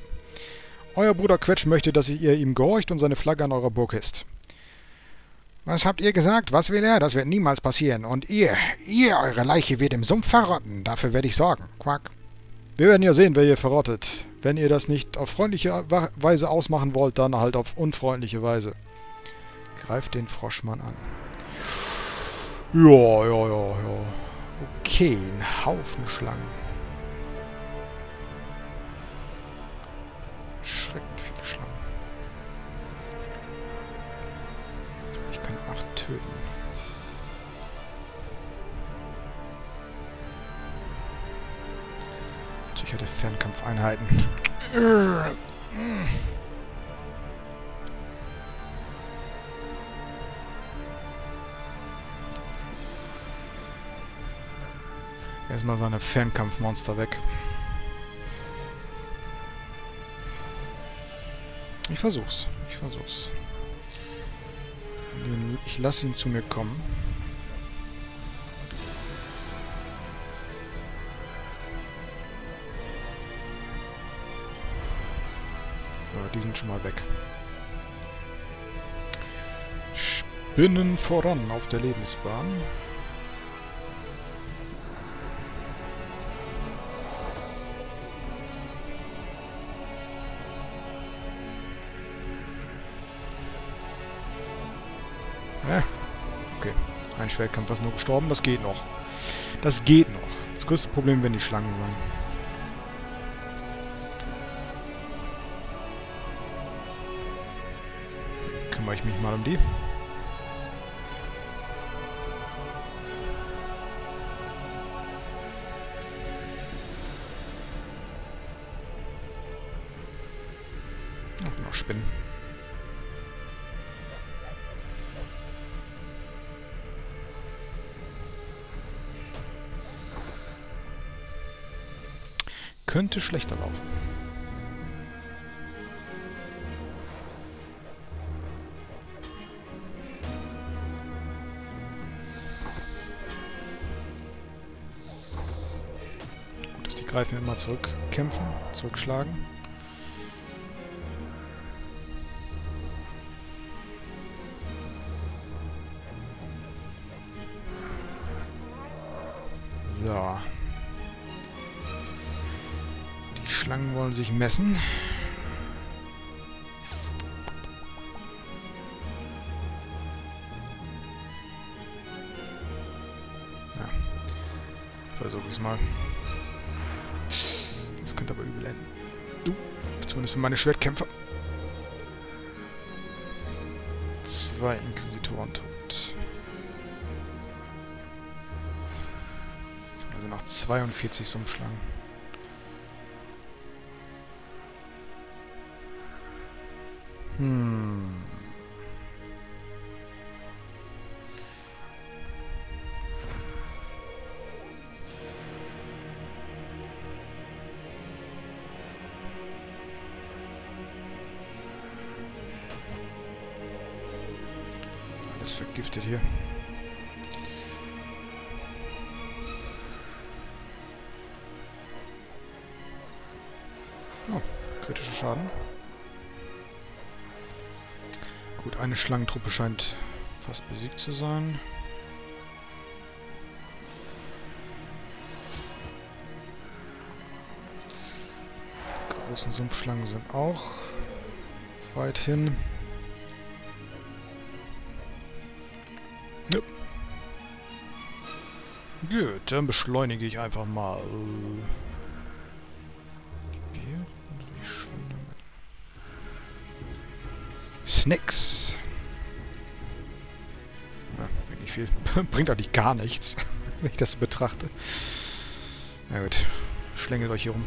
Euer Bruder Quetsch möchte, dass ihr ihm gehorcht und seine Flagge an eurer Burg hisst. Was habt ihr gesagt? Was will er? Das wird niemals passieren. Und ihr, eure Leiche wird im Sumpf verrotten. Dafür werde ich sorgen. Quack. Wir werden ja sehen, wer hier verrottet. Wenn ihr das nicht auf freundliche Weise ausmachen wollt, dann halt auf unfreundliche Weise. Greift den Froschmann an. Ja. Okay, ein Haufen Schlangen. Schreckend viele Schlangen. Töten. Natürlich hat er Fernkampfeinheiten. Erstmal seine Fernkampfmonster weg. Ich versuch's. Ich lasse ihn zu mir kommen. So, die sind schon mal weg. Spinnen voran auf der Lebensbahn. Okay. Ein Schwertkampf ist nur gestorben. Das geht noch. Das größte Problem werden die Schlangen sein. kümmere ich mich mal um die. Noch Spinnen. Könnte schlechter laufen. Gut, dass die Greifen immer zurückkämpfen, zurückschlagen. So. Die Schlangen wollen sich messen. Ja. Versuche ich es mal. Das könnte aber übel enden. Du, zumindest für meine Schwertkämpfer. 2 Inquisitoren tot. Also noch 42 Sumpfschlangen. Alles vergiftet hier. Oh, kritischer Schaden. Gut, eine Schlangentruppe scheint fast besiegt zu sein. Die großen Sumpfschlangen sind auch weit hin. Ja. Gut, dann beschleunige ich einfach mal. Nix. Ja, nicht viel. Bringt eigentlich gar nichts, wenn ich das so betrachte. Na gut, schlängelt euch hier rum.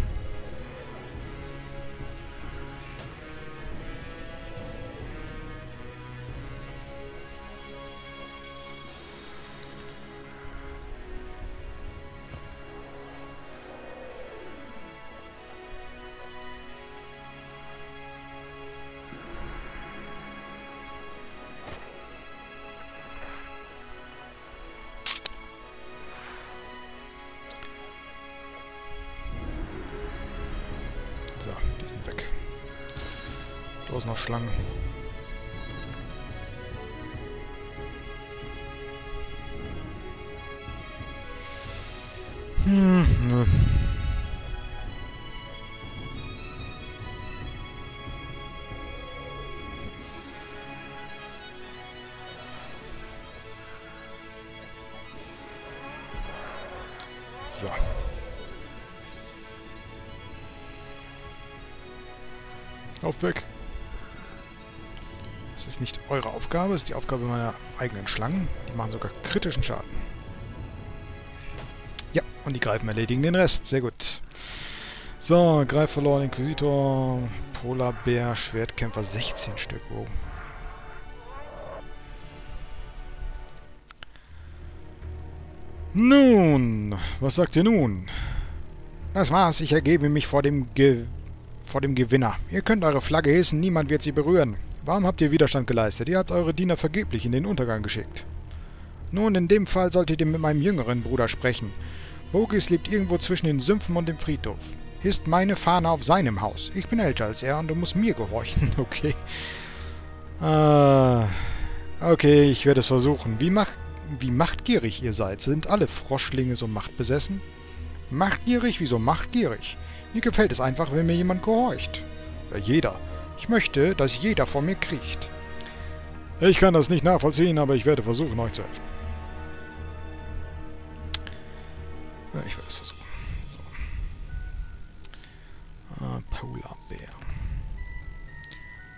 Noch Schlangen. Nö. So. Auf weg. Das ist nicht eure Aufgabe, es ist die Aufgabe meiner eigenen Schlangen. Die machen sogar kritischen Schaden. Ja, und die Greifen erledigen den Rest. Sehr gut. So, Greif verloren, Inquisitor, Polarbär, Schwertkämpfer, 16 Stück. Wow. Nun, was sagt ihr nun? Das war's, ich ergebe mich vor dem Gewinner. Ihr könnt eure Flagge hissen, niemand wird sie berühren. Warum habt ihr Widerstand geleistet? Ihr habt eure Diener vergeblich in den Untergang geschickt. Nun, in dem Fall solltet ihr mit meinem jüngeren Bruder sprechen. Bogis lebt irgendwo zwischen den Sümpfen und dem Friedhof. Hisst meine Fahne auf seinem Haus. Ich bin älter als er und du musst mir gehorchen, okay? Okay, ich werde es versuchen. Wie machtgierig ihr seid. Sind alle Froschlinge so machtbesessen? Machtgierig? Wieso machtgierig? Mir gefällt es einfach, wenn mir jemand gehorcht. Oder jeder. Ich möchte, dass jeder vor mir kriecht. Ich kann das nicht nachvollziehen, aber ich werde versuchen, euch zu helfen. Ja, ich werde es versuchen. So. Polarbär.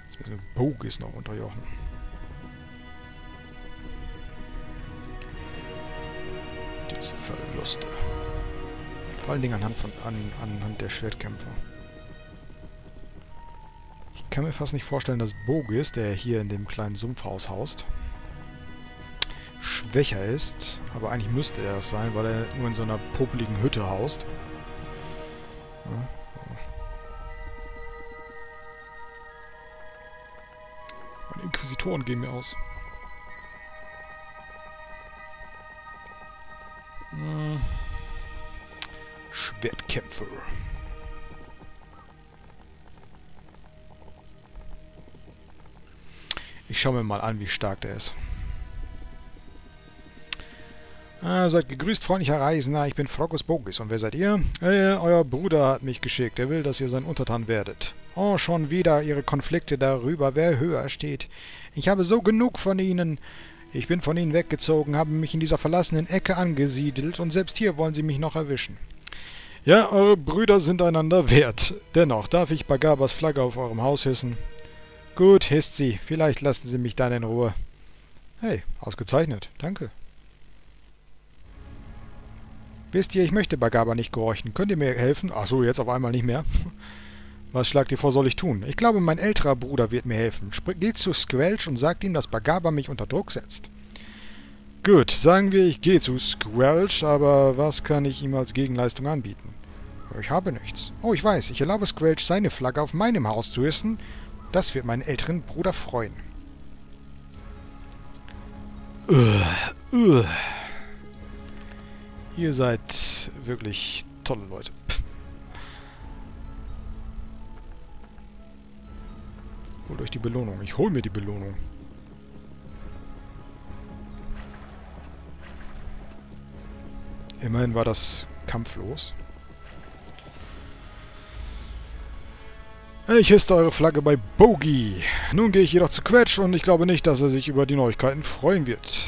Jetzt müssen wir Bogis noch unterjochen. diese Verluste. Vor allen Dingen anhand der Schwertkämpfe. Ich kann mir fast nicht vorstellen, dass Bogis, der hier in dem kleinen Sumpfhaus haust, schwächer ist. Aber eigentlich müsste er das sein, weil er nur in so einer popeligen Hütte haust. Ja. Meine Inquisitoren gehen mir aus. Schwertkämpfe. Ich schaue mir mal an, wie stark der ist. Seid gegrüßt, freundlicher Reisender. Ich bin Frokus Bogis. Und wer seid ihr? Euer Bruder hat mich geschickt. Er will, dass ihr sein Untertan werdet. Oh, schon wieder ihre Konflikte darüber, wer höher steht. Ich habe so genug von ihnen. Ich bin von ihnen weggezogen, habe mich in dieser verlassenen Ecke angesiedelt und selbst hier wollen sie mich noch erwischen. Ja, eure Brüder sind einander wert. Dennoch, darf ich Bagabas Flagge auf eurem Haus hissen? Gut, hisst sie. Vielleicht lassen sie mich dann in Ruhe. Hey, ausgezeichnet. Danke. Wisst ihr, ich möchte Bagaba nicht gehorchen. Könnt ihr mir helfen? Ach so, jetzt auf einmal nicht mehr. Was schlagt ihr vor, soll ich tun? Ich glaube, mein älterer Bruder wird mir helfen. Geht zu Squelch und sagt ihm, dass Bagaba mich unter Druck setzt. Gut, sagen wir, ich gehe zu Squelch, aber was kann ich ihm als Gegenleistung anbieten? Ich habe nichts. Oh, ich weiß, ich erlaube Squelch, seine Flagge auf meinem Haus zu hissen. Das wird meinen älteren Bruder freuen. Ihr seid wirklich tolle Leute. Holt euch die Belohnung. Ich hol mir die Belohnung. Immerhin war das kampflos. Ich hisste eure Flagge bei Bogi. Nun gehe ich jedoch zu Quetsch und ich glaube nicht, dass er sich über die Neuigkeiten freuen wird.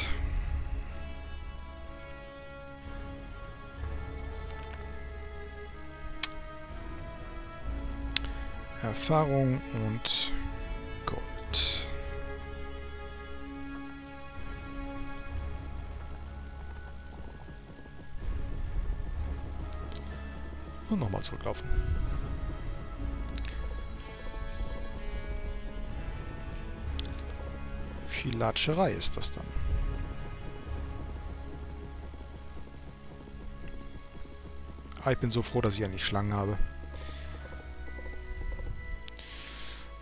Erfahrung und Gold. Und nochmal zurücklaufen. Viel Latscherei ist das dann. Ah, ich bin so froh, dass ich eigentlich Schlangen habe.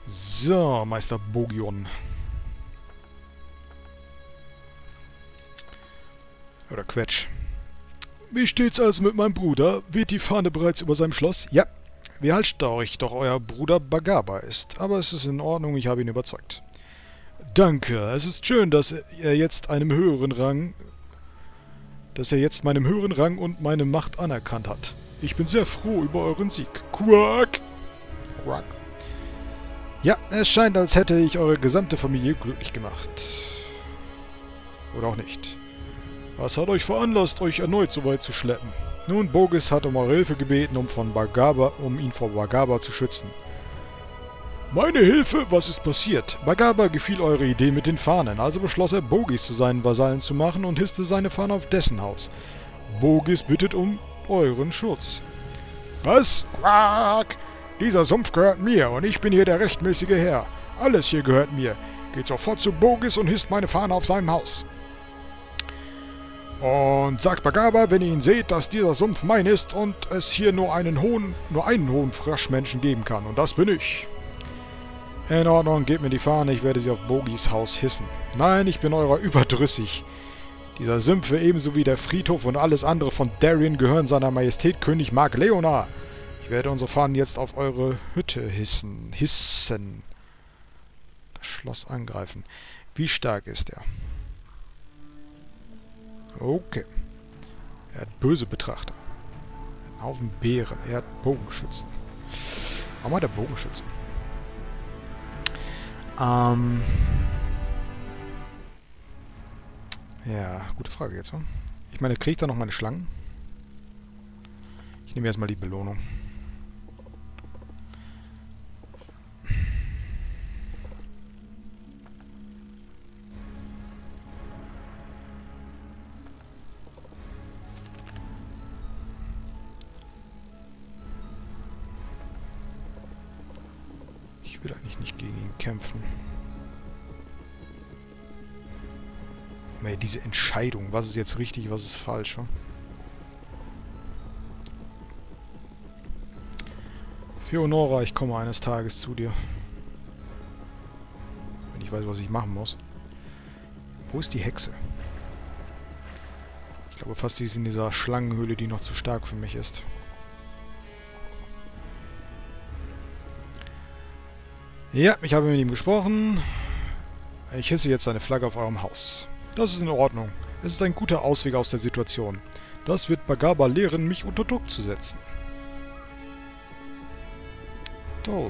So, Meister Bogion. Oder Quetsch. Wie steht's also mit meinem Bruder? Weht die Fahne bereits über seinem Schloss? Ja. Wie halsstarrig doch euer Bruder Bagaba ist. Aber es ist in Ordnung, ich habe ihn überzeugt. Danke, es ist schön, dass er jetzt meinen höheren Rang und meine Macht anerkannt hat. Ich bin sehr froh über euren Sieg. Quack! Quack. Ja, es scheint, als hätte ich eure gesamte Familie glücklich gemacht. Oder auch nicht. Was hat euch veranlasst, euch erneut so weit zu schleppen? Nun, Bogis hat um eure Hilfe gebeten, um ihn vor Bagaba zu schützen. Meine Hilfe? Was ist passiert? Bagaba gefiel eure Idee mit den Fahnen, also beschloss er, Bogis zu seinen Vasallen zu machen und hisste seine Fahne auf dessen Haus. Bogis bittet um euren Schutz. Was? Quack! Dieser Sumpf gehört mir und ich bin hier der rechtmäßige Herr. Alles hier gehört mir. Geht sofort zu Bogis und hisst meine Fahne auf seinem Haus. Und sagt Bagaba, wenn ihr ihn seht, dass dieser Sumpf mein ist und es hier nur einen hohen Froschmenschen geben kann. Und das bin ich. In Ordnung, gebt mir die Fahne, ich werde sie auf Bogis Haus hissen. Nein, ich bin eurer überdrüssig. Dieser Sümpfe ebenso wie der Friedhof und alles andere von Darién gehören seiner Majestät König Mark Leonar. Ich werde unsere Fahnen jetzt auf eure Hütte hissen. Das Schloss angreifen. Wie stark ist er? Okay. Er hat böse Betrachter. Einen Haufen Bären. Er hat Bogenschützen. Warum hat er Bogenschützen? Ja, gute Frage jetzt. Oder? Ich meine, kriege ich da noch meine Schlangen? Ich nehme erstmal die Belohnung. Ich will eigentlich nicht gegen ihn kämpfen. Nee, diese Entscheidung, was ist jetzt richtig, was ist falsch, wa? Feanora, ich komme eines Tages zu dir. Wenn ich weiß, was ich machen muss. Wo ist die Hexe? Ich glaube fast, die ist in dieser Schlangenhöhle, die noch zu stark für mich ist. Ja, ich habe mit ihm gesprochen. Ich hisse jetzt eine Flagge auf eurem Haus. Das ist in Ordnung. Es ist ein guter Ausweg aus der Situation. Das wird Bagaba lehren, mich unter Druck zu setzen. Toll.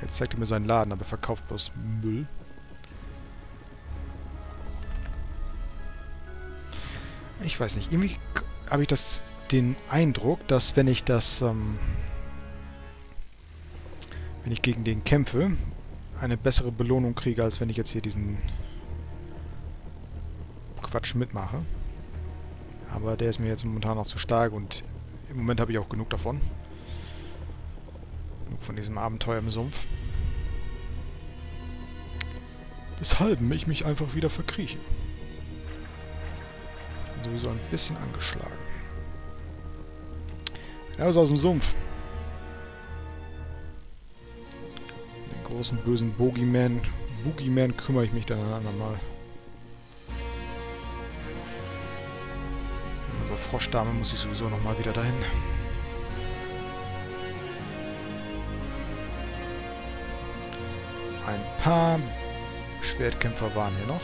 Jetzt zeigt er mir seinen Laden, aber er verkauft bloß Müll. Ich weiß nicht. Irgendwie habe ich den Eindruck, dass wenn ich wenn ich gegen den kämpfe, eine bessere Belohnung kriege, als wenn ich jetzt hier diesen Quatsch mitmache. Aber der ist mir jetzt momentan noch zu stark und im Moment habe ich auch genug davon. Genug von diesem Abenteuer im Sumpf. Weshalb ich mich einfach wieder verkrieche. Ich bin sowieso ein bisschen angeschlagen. Raus aus dem Sumpf. Großen bösen Boogeyman kümmere ich mich dann ein andermal. Unsere Froschdame muss ich sowieso nochmal wieder dahin. Ein paar Schwertkämpfer waren hier noch.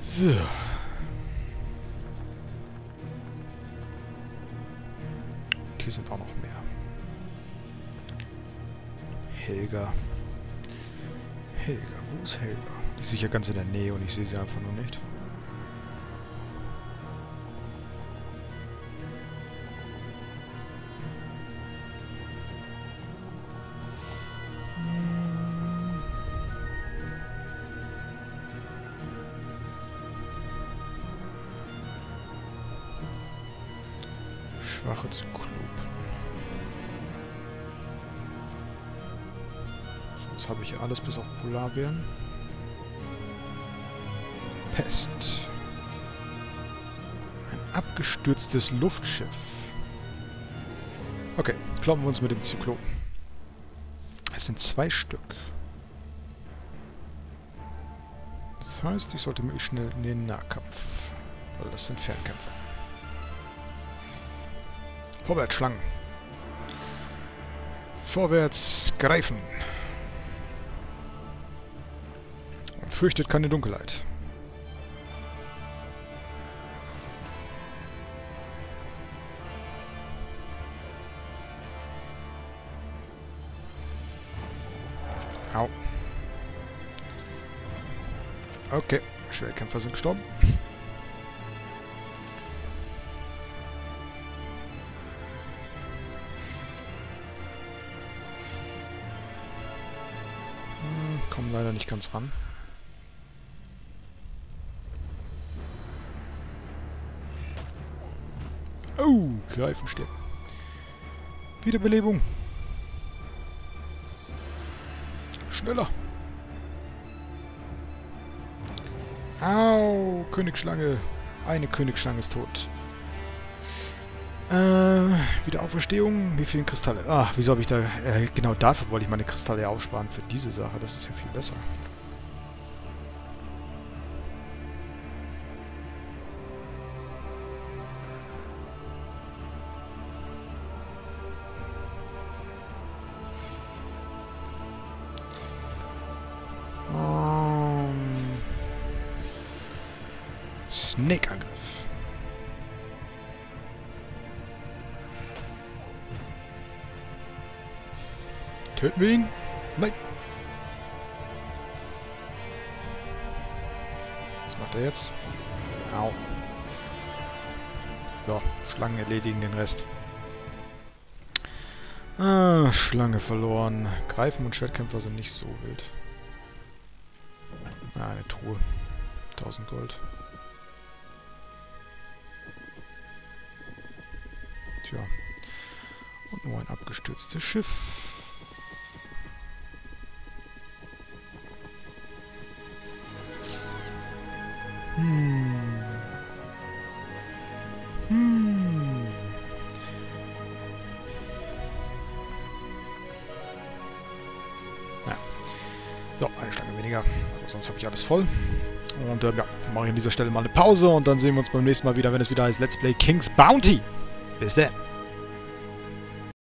So. Und hier sind auch noch mehr. Helga. Helga, wo ist Helga? Die ist sicher ganz in der Nähe und ich sehe sie einfach nur nicht. Schwache zu Klub. Sonst habe ich ja alles bis auf Polarbären. Pest. Ein abgestürztes Luftschiff. Okay, kloppen wir uns mit dem Zyklopen. Es sind 2 Stück. Das heißt, ich sollte möglichst schnell in den Nahkampf. Weil das sind Fernkämpfer. Vorwärts, Schlangen. Vorwärts, greifen. Und fürchtet keine Dunkelheit. Au. Okay, Schwertkämpfer sind gestorben. Kommen leider nicht ganz ran. Oh, greifen stehen. Wiederbelebung. Schneller. Au, Königsschlange. Eine Königsschlange ist tot. Wiederauferstehung. Wie viele Kristalle? Ah, wieso habe ich da... genau dafür wollte ich meine Kristalle ja aufsparen für diese Sache. Das ist ja viel besser. Snake-Angriff. Töten wir ihn? Nein! Was macht er jetzt? Au. So, Schlangen erledigen den Rest. Ah, Schlange verloren. Greifen und Schwertkämpfer sind nicht so wild. Ah, eine Truhe. 1000 Gold. Tja. Und nur ein abgestürztes Schiff. Ja. So, eine Schlange weniger. Aber sonst habe ich alles voll. Und ja, mache ich an dieser Stelle mal eine Pause und dann sehen wir uns beim nächsten Mal wieder, wenn es wieder heißt Let's Play King's Bounty. Bis dann.